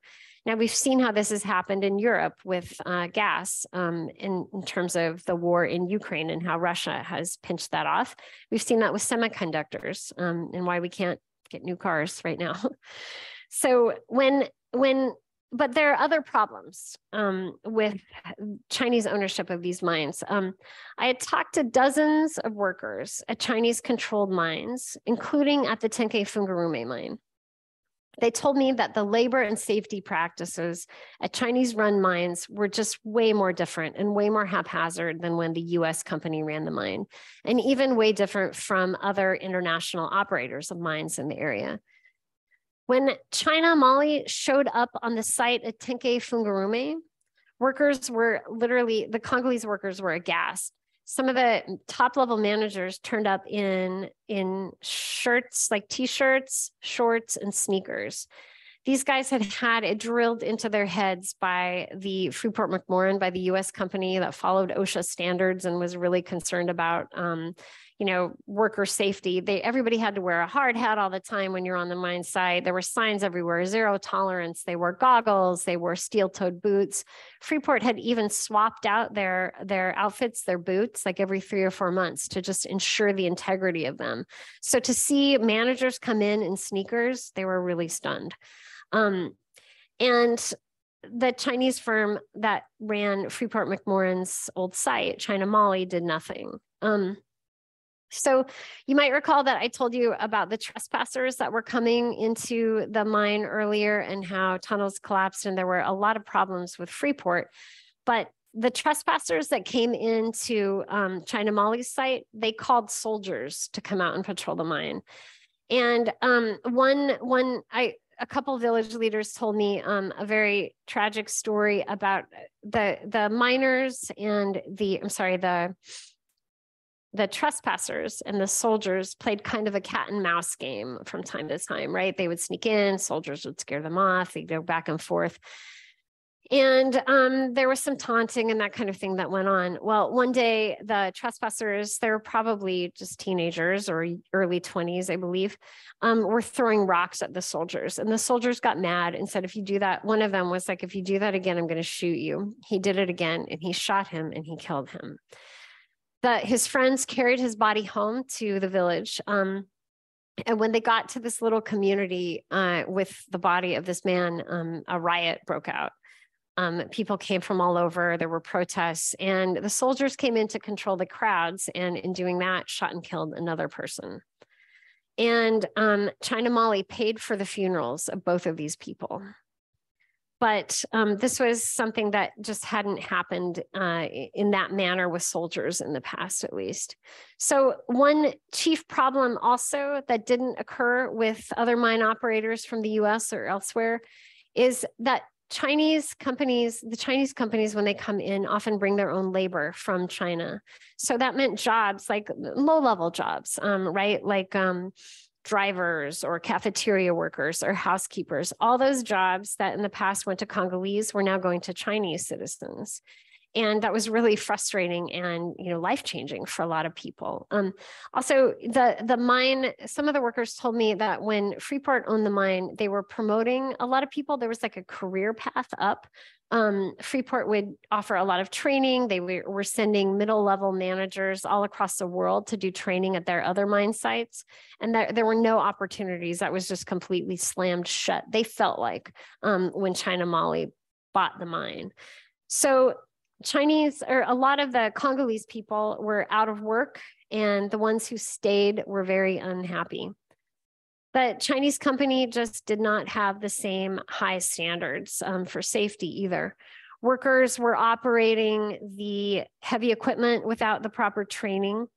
Now, we've seen how this has happened in Europe with gas in terms of the war in Ukraine and how Russia has pinched that off. We've seen that with semiconductors and why we can't get new cars right now. So but there are other problems with Chinese ownership of these mines. I had talked to dozens of workers at Chinese-controlled mines, including at the Tenke Fungurume mine. They told me that the labor and safety practices at Chinese-run mines were just way more different and way more haphazard than when the US company ran the mine, and even way different from other international operators of mines in the area. When China Mali showed up on the site at Tenke Fungurume, workers were literally, the Congolese workers were aghast. Some of the top-level managers turned up in shirts, like T-shirts, shorts, and sneakers. These guys had had it drilled into their heads by the Freeport McMoRan, by the U.S. company that followed OSHA standards and was really concerned about, you know, worker safety. Everybody had to wear a hard hat all the time when you're on the mine site. There were signs everywhere, zero tolerance. They wore goggles, they wore steel-toed boots. Freeport had even swapped out their outfits, their boots, like every 3 or 4 months to just ensure the integrity of them. So to see managers come in sneakers, they were really stunned. And the Chinese firm that ran Freeport McMoRan's old site, China Mali, did nothing. So you might recall that I told you about the trespassers that were coming into the mine earlier and how tunnels collapsed and there were a lot of problems with Freeport. But the trespassers that came into China Mali's site, they called soldiers to come out and patrol the mine. And a couple village leaders told me a very tragic story about the miners and the trespassers and the soldiers played kind of a cat and mouse game from time to time, right? They would sneak in, soldiers would scare them off, they'd go back and forth. And there was some taunting and that kind of thing that went on. Well, one day the trespassers, they were probably just teenagers or early 20s, I believe, were throwing rocks at the soldiers. And the soldiers got mad and said, if you do that, one of them was like, if you do that again, I'm going to shoot you. He did it again and he shot him and he killed him. His friends carried his body home to the village. And when they got to this little community with the body of this man, a riot broke out. People came from all over, there were protests, and the soldiers came in to control the crowds, and in doing that, shot and killed another person. And China Mali paid for the funerals of both of these people. But this was something that just hadn't happened in that manner with soldiers in the past, at least. So one chief problem also that didn't occur with other mine operators from the US or elsewhere is that the Chinese companies, when they come in, often bring their own labor from China. So that meant jobs, like low-level jobs, right? Like drivers or cafeteria workers or housekeepers. All those jobs that in the past went to Congolese were now going to Chinese citizens. And that was really frustrating and, you know, life-changing for a lot of people. Also, the mine, some of the workers told me that when Freeport owned the mine, they were promoting a lot of people. There was like a career path up. Freeport would offer a lot of training. They were sending middle-level managers all across the world to do training at their other mine sites. And there were no opportunities. That was just completely slammed shut, they felt like, when China Mali bought the mine. So Chinese, or a lot of the Congolese people, were out of work, and the ones who stayed were very unhappy. The Chinese company just did not have the same high standards for safety either. Workers were operating the heavy equipment without the proper training.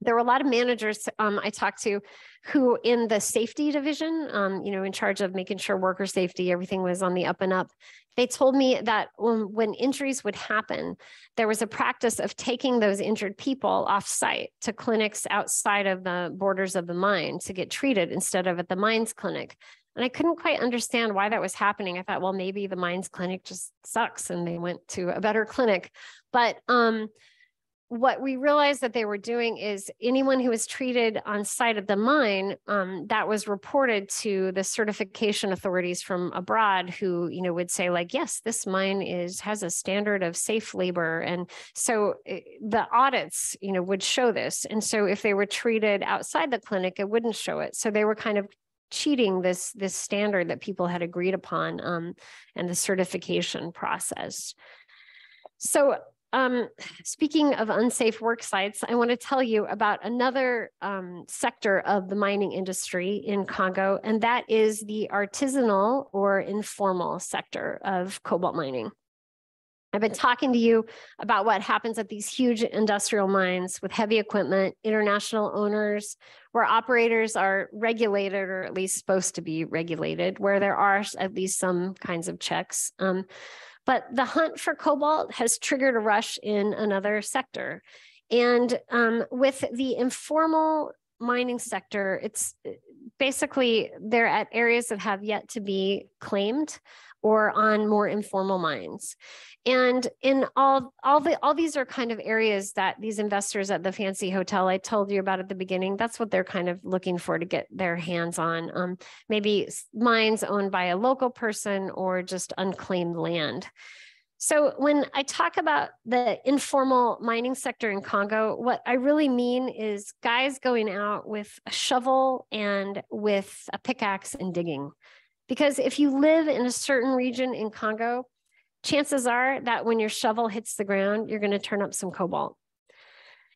There were a lot of managers I talked to who, in the safety division, you know, in charge of making sure worker safety, everything was on the up and up. They told me that when injuries would happen, there was a practice of taking those injured people off site to clinics outside of the borders of the mine to get treated instead of at the mines clinic. And I couldn't quite understand why that was happening. I thought, well, maybe the mines clinic just sucks and they went to a better clinic. But what we realized that they were doing is anyone who was treated on site of the mine, that was reported to the certification authorities from abroad, who, you know, would say like, yes, this mine has a standard of safe labor. And so the audits, you know, would show this. And so if they were treated outside the clinic, it wouldn't show it. So they were kind of cheating this standard that people had agreed upon, and the certification process. So speaking of unsafe work sites, I want to tell you about another sector of the mining industry in Congo, and that is the artisanal or informal sector of cobalt mining. I've been talking to you about what happens at these huge industrial mines with heavy equipment, international owners, where operators are regulated, or at least supposed to be regulated, where there are at least some kinds of checks. But the hunt for cobalt has triggered a rush in another sector. And with the informal mining sector, it's basically they're at areas that have yet to be claimed or on more informal mines. And in all these are kind of areas that these investors at the fancy hotel I told you about at the beginning, that's what they're kind of looking for to get their hands on. Maybe mines owned by a local person or just unclaimed land. So when I talk about the informal mining sector in Congo, what I really mean is guys going out with a shovel and with a pickaxe and digging. Because if you live in a certain region in Congo, chances are that when your shovel hits the ground, you're going to turn up some cobalt.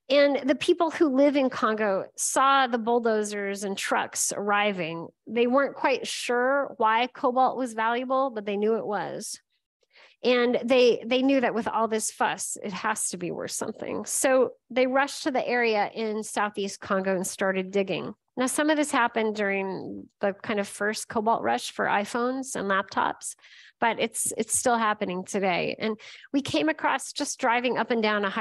And the people who live in Congo saw the bulldozers and trucks arriving. They weren't quite sure why cobalt was valuable, but they knew it was. And they knew that with all this fuss, it has to be worth something. So they rushed to the area in Southeast Congo and started digging. Now, some of this happened during the kind of first cobalt rush for iPhones and laptops, but it's still happening today. And we came across, just driving up and down a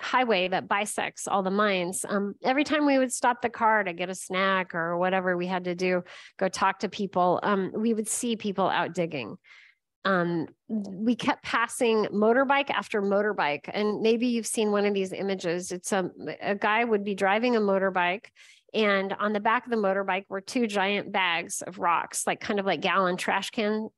highway that bisects all the mines. Every time we would stop the car to get a snack or whatever we had to do, go talk to people, we would see people out digging. We kept passing motorbike after motorbike. And maybe you've seen one of these images. It's a guy would be driving a motorbike, and on the back of the motorbike were two giant bags of rocks, like kind of like gallon trash can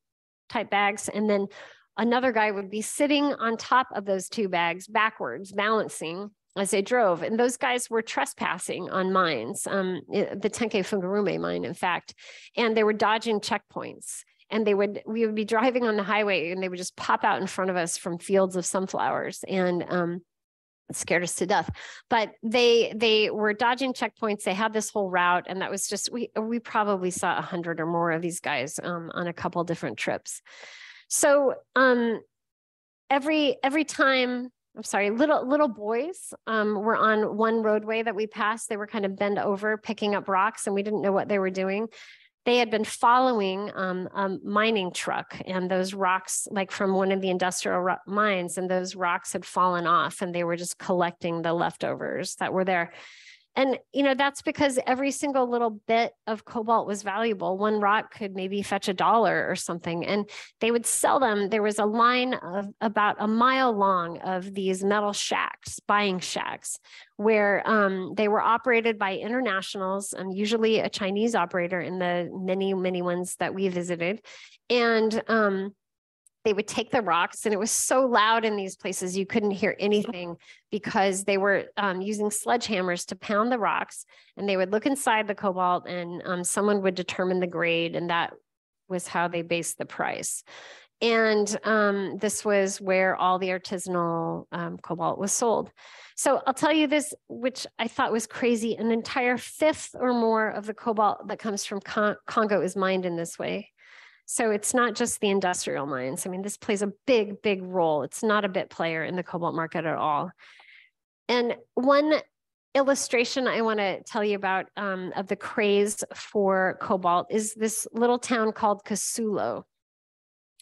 type bags. And then another guy would be sitting on top of those two bags backwards, balancing as they drove. And those guys were trespassing on mines, the Tenke Fungurume mine, in fact, and they were dodging checkpoints. And we would be driving on the highway, and they would just pop out in front of us from fields of sunflowers, and it scared us to death. But they were dodging checkpoints. They had this whole route, and that was just, we probably saw 100 or more of these guys on a couple different trips. So every time, I'm sorry, little boys were on one roadway that we passed. They were kind of bent over picking up rocks, and we didn't know what they were doing. They had been following a mining truck, and those rocks, like from one of the industrial mines, and those rocks had fallen off, and they were just collecting the leftovers that were there. And, you know, that's because every single little bit of cobalt was valuable. One rock could maybe fetch $1 or something, and they would sell them. There was a line of about a mile long of these metal shacks, buying shacks, where they were operated by internationals, usually a Chinese operator in the many, many ones that we visited. And they would take the rocks, and it was so loud in these places, you couldn't hear anything because they were using sledgehammers to pound the rocks, and they would look inside the cobalt, and someone would determine the grade, and that was how they based the price. And this was where all the artisanal cobalt was sold. So I'll tell you this, which I thought was crazy. An entire fifth or more of the cobalt that comes from Congo is mined in this way. So it's not just the industrial mines. I mean, this plays a big, big role. It's not a bit player in the cobalt market at all. And one illustration I want to tell you about of the craze for cobalt is this little town called Kasulo.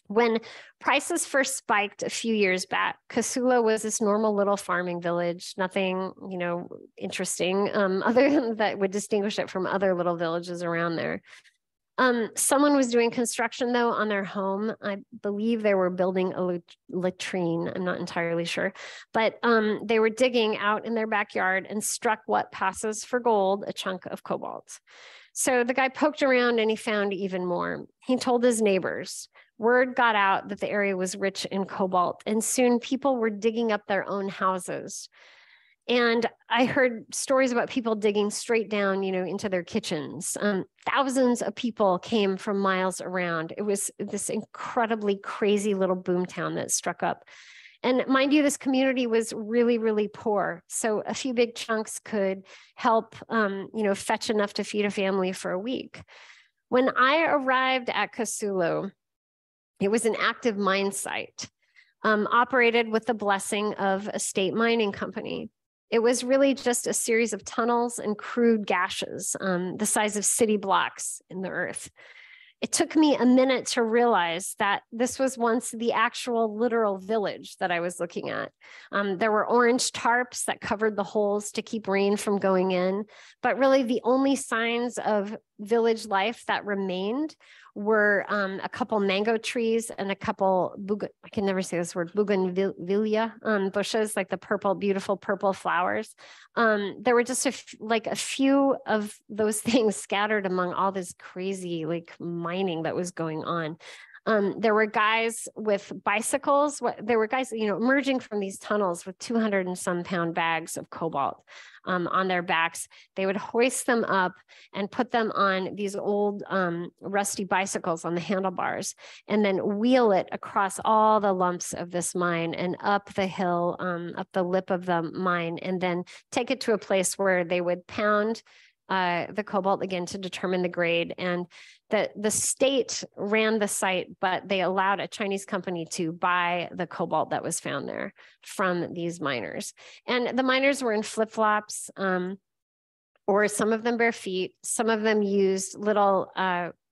When prices first spiked a few years back, Kasulo was this normal little farming village, nothing, you know, interesting other than that would distinguish it from other little villages around there. Someone was doing construction, though, on their home. I believe they were building a latrine. I'm not entirely sure. But they were digging out in their backyard and struck what passes for gold, a chunk of cobalt. So the guy poked around and he found even more. He told his neighbors. Word got out that the area was rich in cobalt, and soon people were digging up their own houses. And I heard stories about people digging straight down, you know, into their kitchens. Thousands of people came from miles around. It was this incredibly crazy little boomtown that struck up. And mind you, this community was really, really poor. So a few big chunks could help, you know, fetch enough to feed a family for a week. When I arrived at Kasulo, it was an active mine site, operated with the blessing of a state mining company. It was really just a series of tunnels and crude gashes, the size of city blocks in the earth. It took me a minute to realize that this was once the actual literal village that I was looking at. There were orange tarps that covered the holes to keep rain from going in, but really the only signs of village life that remained were a couple mango trees and a couple, I can never say this word, bougainvillea bushes, like the purple, beautiful purple flowers. There were just like a few of those things scattered among all this crazy like mining that was going on. There were guys with bicycles. There were guys, you know, emerging from these tunnels with 200 and some pound bags of cobalt on their backs. They would hoist them up and put them on these old rusty bicycles on the handlebars, and then wheel it across all the lumps of this mine and up the hill, up the lip of the mine, and then take it to a place where they would pound the cobalt again to determine the grade. And the state ran the site, but they allowed a Chinese company to buy the cobalt that was found there from these miners. And the miners were in flip-flops, or some of them bare feet. Some of them used little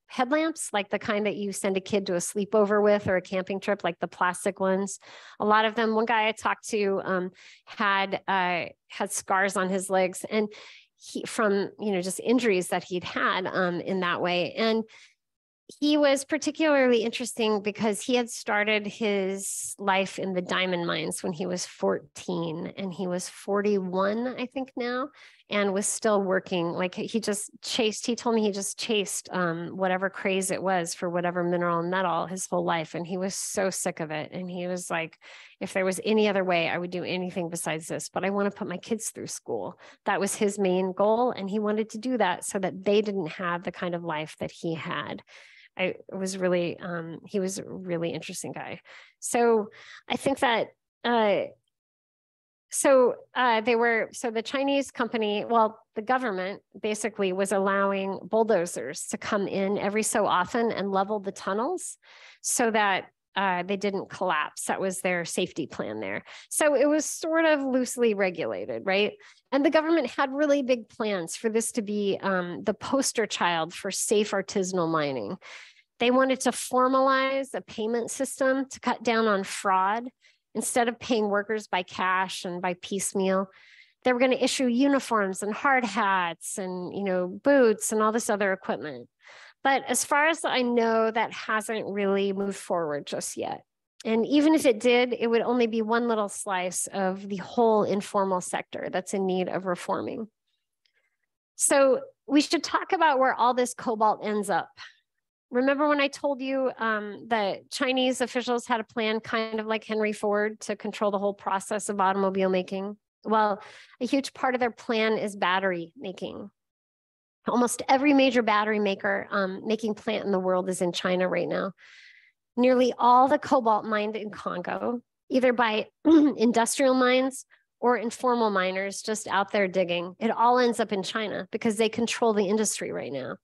headlamps, like the kind that you send a kid to a sleepover with or a camping trip, like the plastic ones. A lot of them, one guy I talked to had scars on his legs, and from, you know, just injuries that he'd had in that way. And he was particularly interesting because he had started his life in the diamond mines when he was 14, and he was 41, I think now, and was still working. Like he told me he just chased whatever craze it was for whatever mineral and metal his whole life. And he was so sick of it. And he was like, if there was any other way, I would do anything besides this, but I want to put my kids through school. That was his main goal. And he wanted to do that so that they didn't have the kind of life that he had. He was a really interesting guy. So I think that, so the Chinese company, well, the government basically was allowing bulldozers to come in every so often and level the tunnels so that they didn't collapse. That was their safety plan there. So it was sort of loosely regulated, right? And the government had really big plans for this to be the poster child for safe artisanal mining. They wanted to formalize a payment system to cut down on fraud. Instead of paying workers by cash and by piecemeal, They were going to issue uniforms and hard hats and, you know, boots and all this other equipment. But as far as I know, that hasn't really moved forward just yet. And even if it did, it would only be one little slice of the whole informal sector that's in need of reforming. So we should talk about where all this cobalt ends up. Remember when I told you that Chinese officials had a plan kind of like Henry Ford to control the whole process of automobile making? Well, a huge part of their plan is battery making. Almost every major battery maker making plant in the world is in China right now. Nearly all the cobalt mined in Congo, either by industrial mines or informal miners just out there digging, it all ends up in China because they control the industry right now.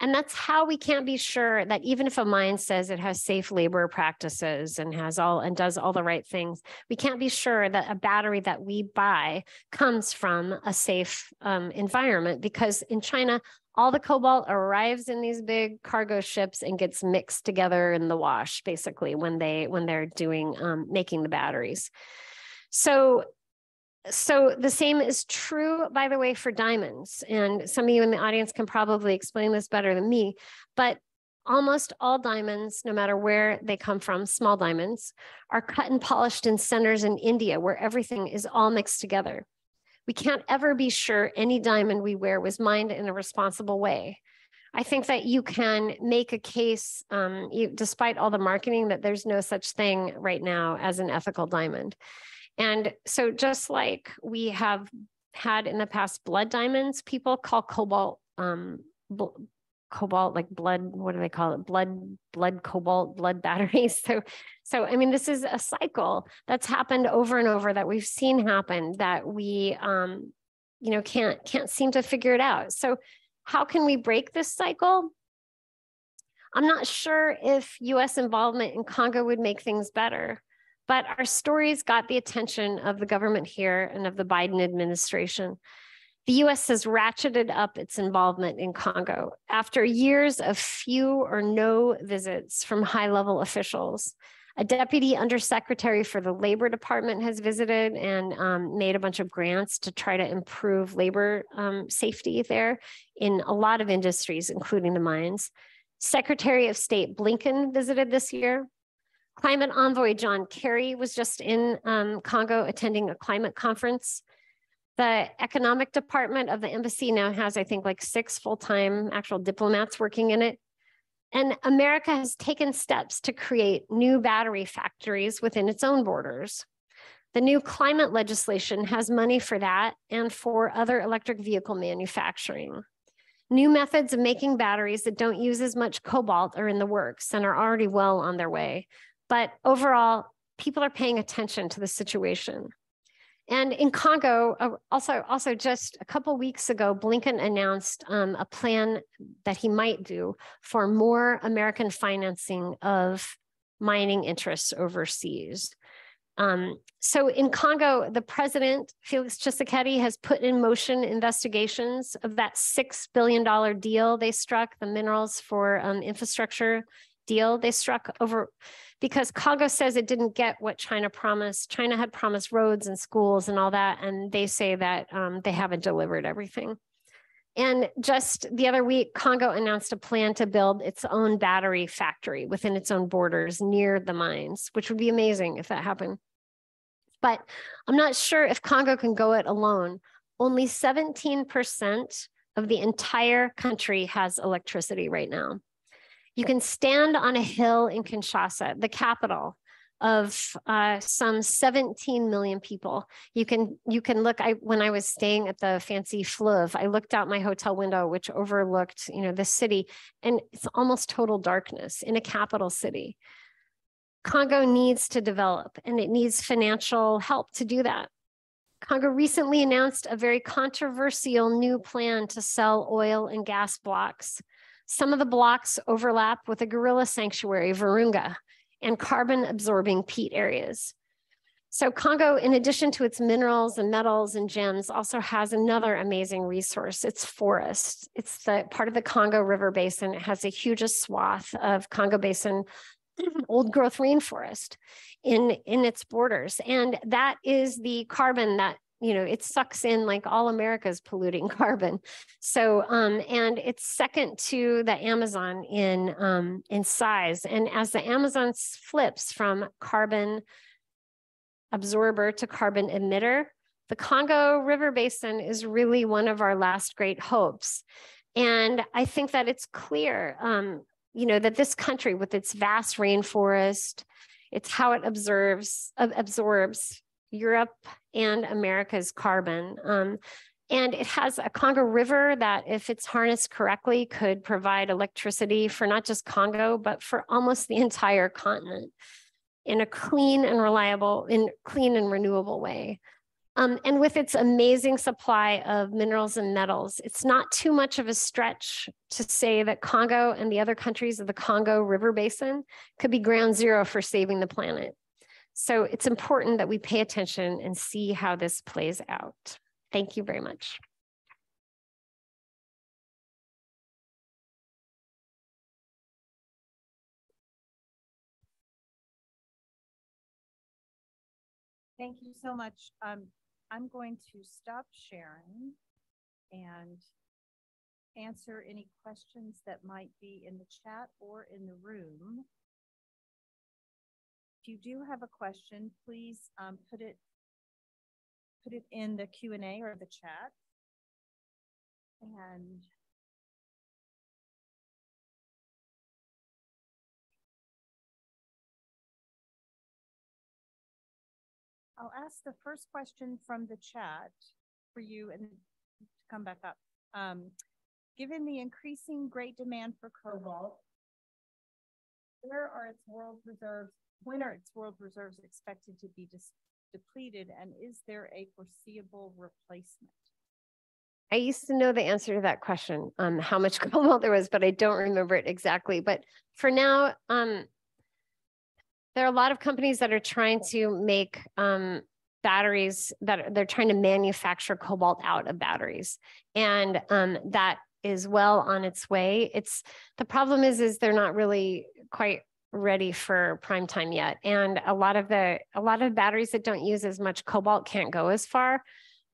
And that's how we can't be sure that even if a mine says it has safe labor practices and has all and does all the right things, we can't be sure that a battery that we buy comes from a safe environment, because in China, all the cobalt arrives in these big cargo ships and gets mixed together in the wash, basically, when they're doing making the batteries. So the same is true, by the way, for diamonds. And some of you in the audience can probably explain this better than me, but almost all diamonds, no matter where they come from, small diamonds, are cut and polished in centers in India where everything is all mixed together. We can't ever be sure any diamond we wear was mined in a responsible way. I think that you can make a case, despite all the marketing, that there's no such thing right now as an ethical diamond. And so just like we have had in the past blood diamonds, people call cobalt, cobalt like blood, what do they call it? Blood cobalt, blood batteries. So I mean, this is a cycle that's happened over and over, that we've seen happen, that we, you know, can't seem to figure it out. So how can we break this cycle? I'm not sure if US involvement in Congo would make things better. But our stories got the attention of the government here and of the Biden administration. The US has ratcheted up its involvement in Congo after years of few or no visits from high-level officials. A deputy undersecretary for the Labor Department has visited and made a bunch of grants to try to improve labor safety there in a lot of industries, including the mines. Secretary of State Blinken visited this year. Climate envoy John Kerry was just in Congo attending a climate conference. The economic department of the embassy now has, I think, like 6 full-time actual diplomats working in it. And America has taken steps to create new battery factories within its own borders. The new climate legislation has money for that and for other electric vehicle manufacturing. New methods of making batteries that don't use as much cobalt are in the works and are already well on their way. But overall, people are paying attention to the situation. And in Congo, also just a couple weeks ago, Blinken announced a plan that he might do for more American financing of mining interests overseas. So in Congo, the president, Felix Tshisekedi, has put in motion investigations of that $6 billion deal they struck, the minerals for infrastructure deal they struck over, because Congo says it didn't get what China promised. China had promised roads and schools and all that, and they say that they haven't delivered everything. And just the other week, Congo announced a plan to build its own battery factory within its own borders near the mines, which would be amazing if that happened. But I'm not sure if Congo can go it alone. Only 17% of the entire country has electricity right now. You can stand on a hill in Kinshasa, the capital of some 17 million people. You can look. When I was staying at the fancy Fleuve, I looked out my hotel window, which overlooked, you know, the city, and it's almost total darkness in a capital city. Congo needs to develop, and it needs financial help to do that. Congo recently announced a very controversial new plan to sell oil and gas blocks. Some of the blocks overlap with a gorilla sanctuary, Virunga, and carbon-absorbing peat areas. So Congo, in addition to its minerals and metals and gems, also has another amazing resource. It's forests. It's the part of the Congo River Basin. It has the hugest swath of Congo Basin old-growth rainforest in its borders. And that is the carbon that you know, it sucks in like all America's polluting carbon. So, and it's second to the Amazon in size. And as the Amazon flips from carbon absorber to carbon emitter, the Congo River Basin is really one of our last great hopes. And I think that it's clear, you know, that this country with its vast rainforest, it's how it absorbs Europe and America's carbon. And it has a Congo River that, if it's harnessed correctly, could provide electricity for not just Congo, but for almost the entire continent in a clean and reliable, in clean and renewable way. And with its amazing supply of minerals and metals, it's not too much of a stretch to say that Congo and the other countries of the Congo River Basin could be ground zero for saving the planet. So it's important that we pay attention and see how this plays out. Thank you very much. Thank you so much. I'm going to stop sharing and answer any questions that might be in the chat or in the room. If you do have a question, please put it in the Q&A or the chat. And I'll ask the first question from the chat for you and to come back up. Given the increasing great demand for cobalt, when are its world reserves expected to be depleted, and is there a foreseeable replacement? I used to know the answer to that question, how much cobalt there was, but I don't remember it exactly. But for now, there are a lot of companies that are trying to make batteries, that they're trying to manufacture cobalt out of batteries. And that is well on its way. It's, the problem is they're not really quite ready for prime time yet. And a lot of batteries that don't use as much cobalt can't go as far.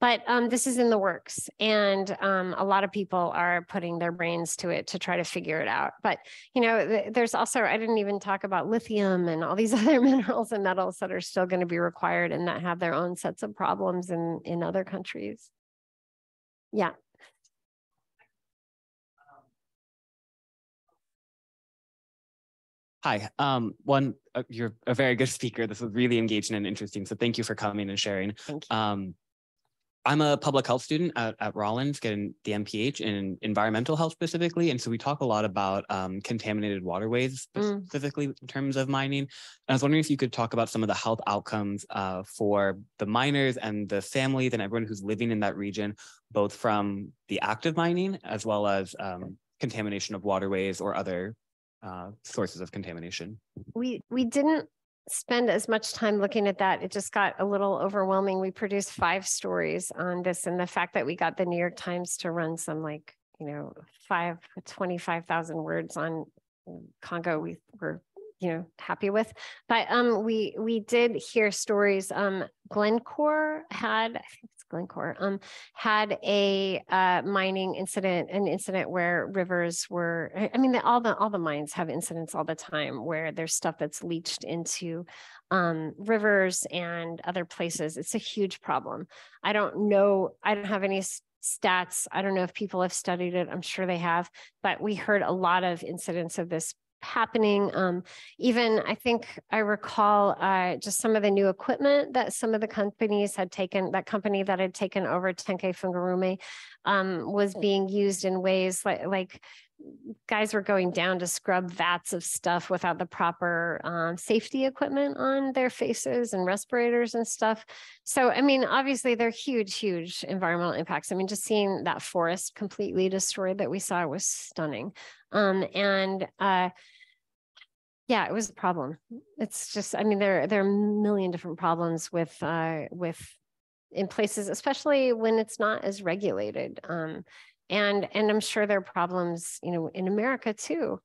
But this is in the works, and a lot of people are putting their brains to it to try to figure it out. But, you know, there's also, I didn't even talk about lithium and all these other minerals and metals that are still going to be required and that have their own sets of problems in other countries. Yeah. Hi, one, you're a very good speaker. This was really engaging and interesting. So thank you for coming and sharing. Thank you. I'm a public health student at Rollins, getting the MPH in environmental health specifically. And so we talk a lot about contaminated waterways specifically in terms of mining. And I was wondering if you could talk about some of the health outcomes for the miners and the families and everyone who's living in that region, both from the act of mining as well as contamination of waterways or other sources of contamination. We didn't spend as much time looking at that. It just got a little overwhelming. We produced 5 stories on this, and the fact that we got the New York Times to run some, like, you know, 25,000 words on Congo, we were, you know, happy with. But we did hear stories. Glencore had, I think it's Glencore, had a mining incident, an incident where rivers were, I mean, all the mines have incidents all the time where there's stuff that's leached into rivers and other places. It's a huge problem. I don't know, I don't have any stats. I don't know if people have studied it. I'm sure they have, but we heard a lot of incidents of this happening. Even I think I recall just some of the new equipment that some of the companies had taken, that company that had taken over Tenke Fungurume was being used in ways like guys were going down to scrub vats of stuff without the proper safety equipment on their faces and respirators and stuff. So, I mean, obviously they're huge, huge environmental impacts. I mean, just seeing that forest completely destroyed that we saw was stunning. Yeah, it was a problem. It's just, I mean, there are a million different problems with in places, especially when it's not as regulated. And I'm sure there are problems, you know, in America too.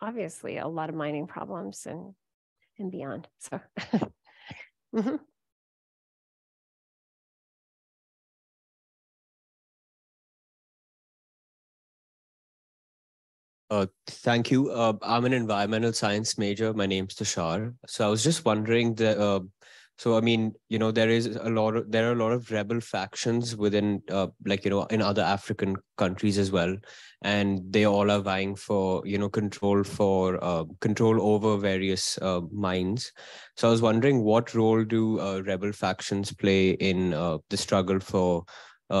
Obviously, a lot of mining problems and beyond. So. Thank you. I'm an environmental science major. My name's Tushar. So I was just wondering that, so I mean, you know, there are a lot of rebel factions within, like, you know, in other African countries as well, and they all are vying for, you know, control over various mines. So I was wondering, what role do rebel factions play in the struggle for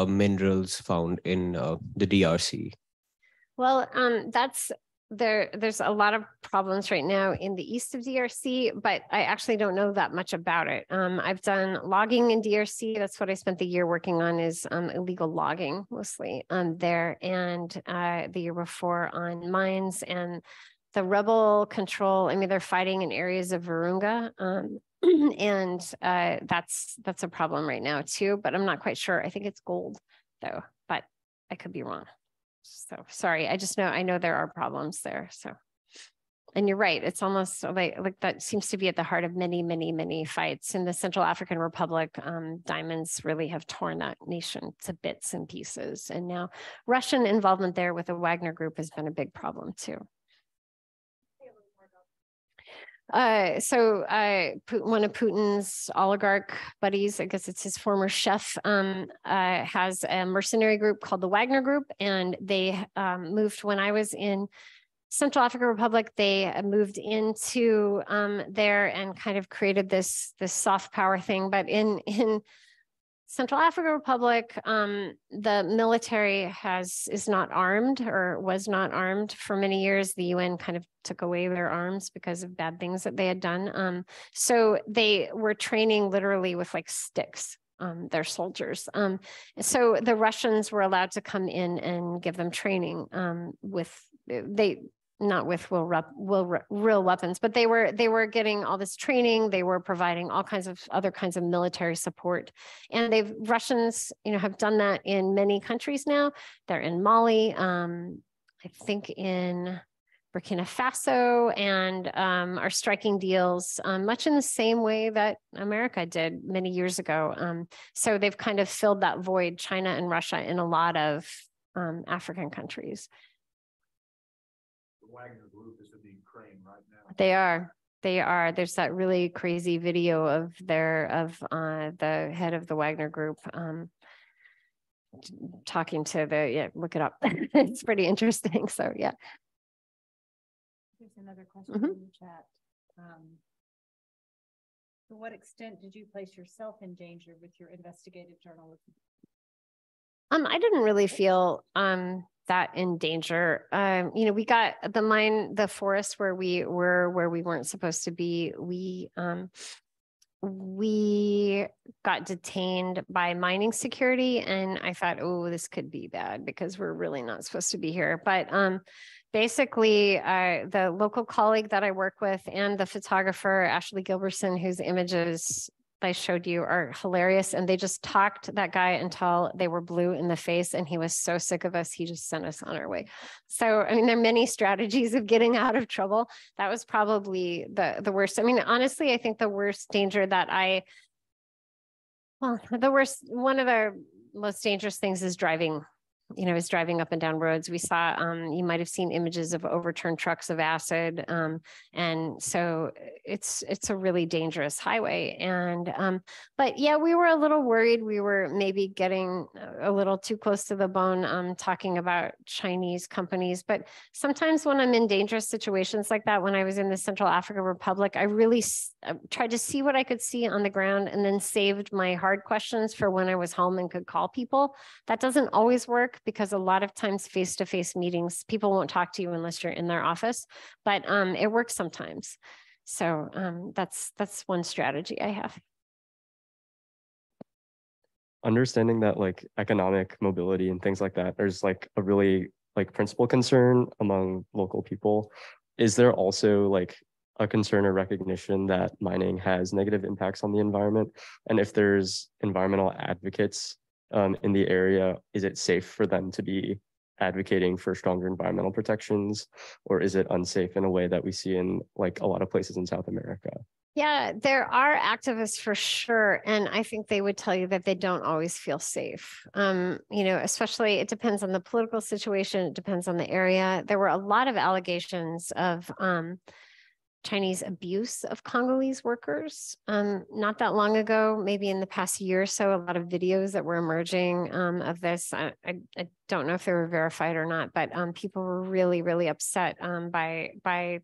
minerals found in the DRC? Well, there's a lot of problems right now in the east of DRC, but I actually don't know that much about it. I've done logging in DRC. That's what I spent the year working on, is illegal logging mostly there, and the year before on mines and the rebel control. I mean, they're fighting in areas of Virunga, and that's a problem right now too, but I'm not quite sure. I think it's gold though, but I could be wrong. So sorry, I know there are problems there. So, and you're right, it's almost like that seems to be at the heart of many, many, many fights in the Central African Republic. Diamonds really have torn that nation to bits and pieces, and now Russian involvement there with the Wagner Group has been a big problem too. So one of Putin's oligarch buddies, I guess it's his former chef, has a mercenary group called the Wagner Group, and they moved, when I was in Central African Republic, they moved into there and kind of created this soft power thing. But in Central African Republic, the military is not armed, or was not armed for many years. The UN kind of took away their arms because of bad things that they had done. So they were training literally with like sticks, their soldiers. So the Russians were allowed to come in and give them training not with real weapons, but they were getting all this training. They were providing all kinds of other kinds of military support, and Russians, you know, have done that in many countries now. They're in Mali, I think in Burkina Faso, and are striking deals much in the same way that America did many years ago. So they've kind of filled that void, China and Russia, in a lot of African countries. Wagner Group is in the Ukraine right now. They are. There's that really crazy video of the head of the Wagner Group talking to look it up. It's pretty interesting. So yeah. There's another question in the chat. To what extent did you place yourself in danger with your investigative journalism? I didn't really feel that in danger. You know, we got the forest where we weren't supposed to be. We got detained by mining security, and I thought, oh, this could be bad because we're really not supposed to be here. But basically, the local colleague that I work with and the photographer, Ashley Gilbertson, whose images I showed you are hilarious, and they just talked that guy until they were blue in the face, and he was so sick of us, he just sent us on our way. So I mean, there are many strategies of getting out of trouble. That was probably the worst. I mean, honestly, I think the worst danger that one of the most dangerous things is driving. You know, is driving up and down roads. We saw, you might have seen images of overturned trucks of acid. And so it's a really dangerous highway. And, but yeah, we were a little worried. We were maybe getting a little too close to the bone, talking about Chinese companies. But sometimes when I'm in dangerous situations like that, when I was in the Central African Republic, I really tried to see what I could see on the ground, and then saved my hard questions for when I was home and could call people. That doesn't always work, because a lot of times face-to-face meetings, people won't talk to you unless you're in their office, but it works sometimes. So that's one strategy I have. Understanding that like economic mobility and things like that, there's like a really like principal concern among local people. Is there also like a concern or recognition that mining has negative impacts on the environment? And if there's environmental advocates in the area, is it safe for them to be advocating for stronger environmental protections, or is it unsafe in a way that we see in like a lot of places in South America Yeah, there are activists for sure. And I think they would tell you that they don't always feel safe. You know, especially it depends on the political situation. It depends on the area. There were a lot of allegations of Chinese abuse of Congolese workers not that long ago, maybe in the past year or so, a lot of videos that were emerging of this. I don't know if they were verified or not, but people were really, really upset by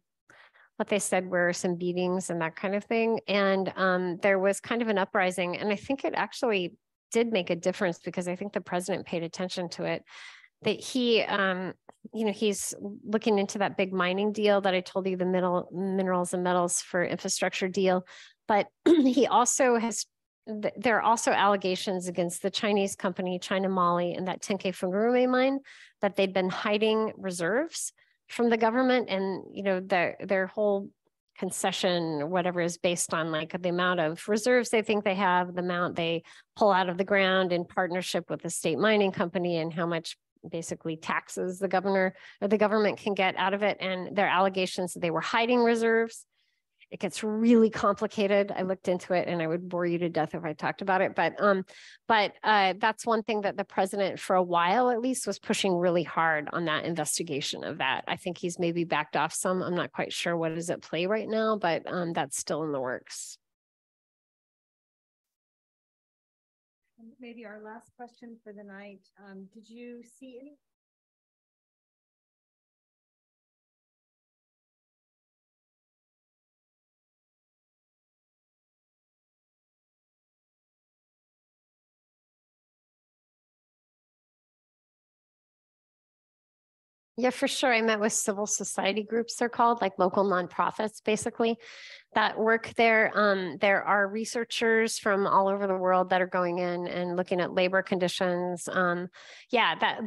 what they said were some beatings and that kind of thing. And there was kind of an uprising. And I think it actually did make a difference because I think the president paid attention to it, that he, you know, he's looking into that big mining deal that I told you, the minerals and metals for infrastructure deal. But he also has, there are also allegations against the Chinese company, China Mali, and that Tenke Fungurume mine, that they'd been hiding reserves from the government. And, you know, their whole concession, whatever, is based on like the amount of reserves they think they have, the amount they pull out of the ground in partnership with the state mining company, and how much basically taxes the governor or the government can get out of it. And their allegations that they were hiding reserves. It gets really complicated. I looked into it, and I would bore you to death if I talked about it. But that's one thing that the president, for a while at least, was pushing really hard on that investigation of that. I think he's maybe backed off some. I'm not quite sure what is at play right now, but that's still in the works. Maybe our last question for the night. Did you see any? Yeah, for sure. I met with civil society groups, they're called, like local nonprofits, basically, that work there. There are researchers from all over the world that are going in and looking at labor conditions. Yeah,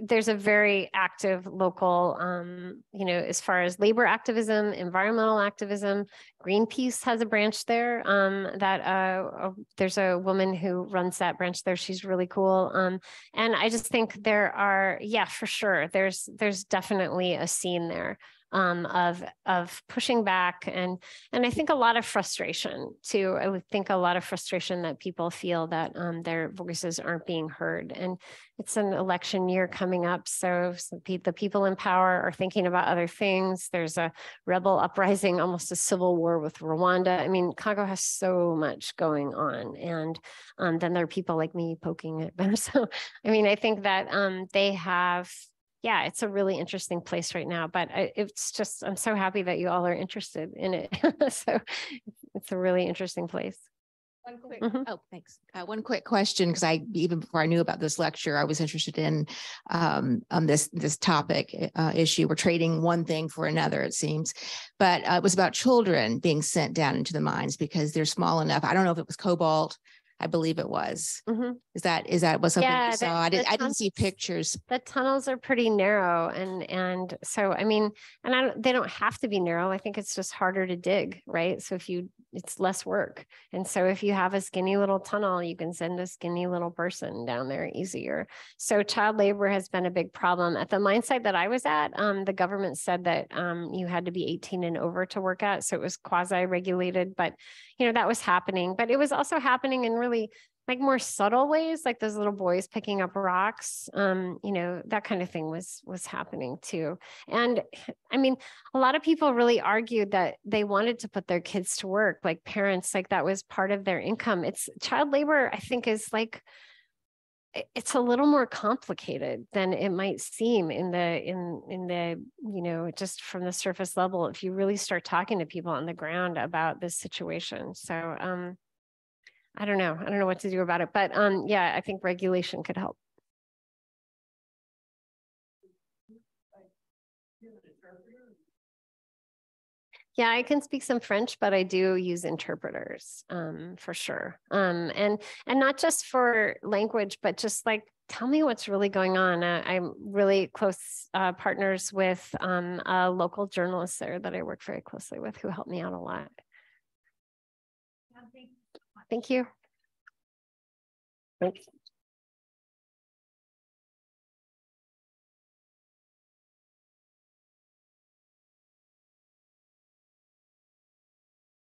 there's a very active local, you know, as far as labor activism, environmental activism. Greenpeace has a branch there. There's a woman who runs that branch there. She's really cool. And I just think there are, yeah, for sure, there's definitely a scene there of pushing back, and I think a lot of frustration too. I would think a lot of frustration that people feel that their voices aren't being heard. And it's an election year coming up, so the people in power are thinking about other things. There's a rebel uprising, almost a civil war with Rwanda. I mean, Congo has so much going on, and then there are people like me poking at them. So, I mean, I think that they have, yeah, it's a really interesting place right now, but it's just, I'm so happy that you all are interested in it. So it's a really interesting place. One quick, oh, thanks. One quick question, because even before I knew about this lecture, I was interested in on this topic issue. We're trading one thing for another, it seems, but it was about children being sent down into the mines because they're small enough. I don't know if it was cobalt. I believe it was. Is that what something you saw? I didn't see pictures. The tunnels are pretty narrow, and so I mean, and they don't have to be narrow. I think it's just harder to dig, right? So it's less work, and so if you have a skinny little tunnel, you can send a skinny little person down there easier. So child labor has been a big problem at the mine site that I was at. The government said that you had to be 18 and over to work at, so it was quasi-regulated, but you know that was happening. But it was also happening in really like more subtle ways, like those little boys picking up rocks, you know, that kind of thing was happening too. And I mean, a lot of people really argued that they wanted to put their kids to work, like parents, like that was part of their income. It's child labor, I think, is like, it's a little more complicated than it might seem in the, you know, just from the surface level, if you really start talking to people on the ground about this situation. So, I don't know. I don't know what to do about it, but yeah, I think regulation could help. Yeah, I can speak some French, but I do use interpreters for sure. And not just for language, but just like, tell me what's really going on. I'm really close partners with a local journalist there that I work very closely with, who helped me out a lot. Thank you. Thanks.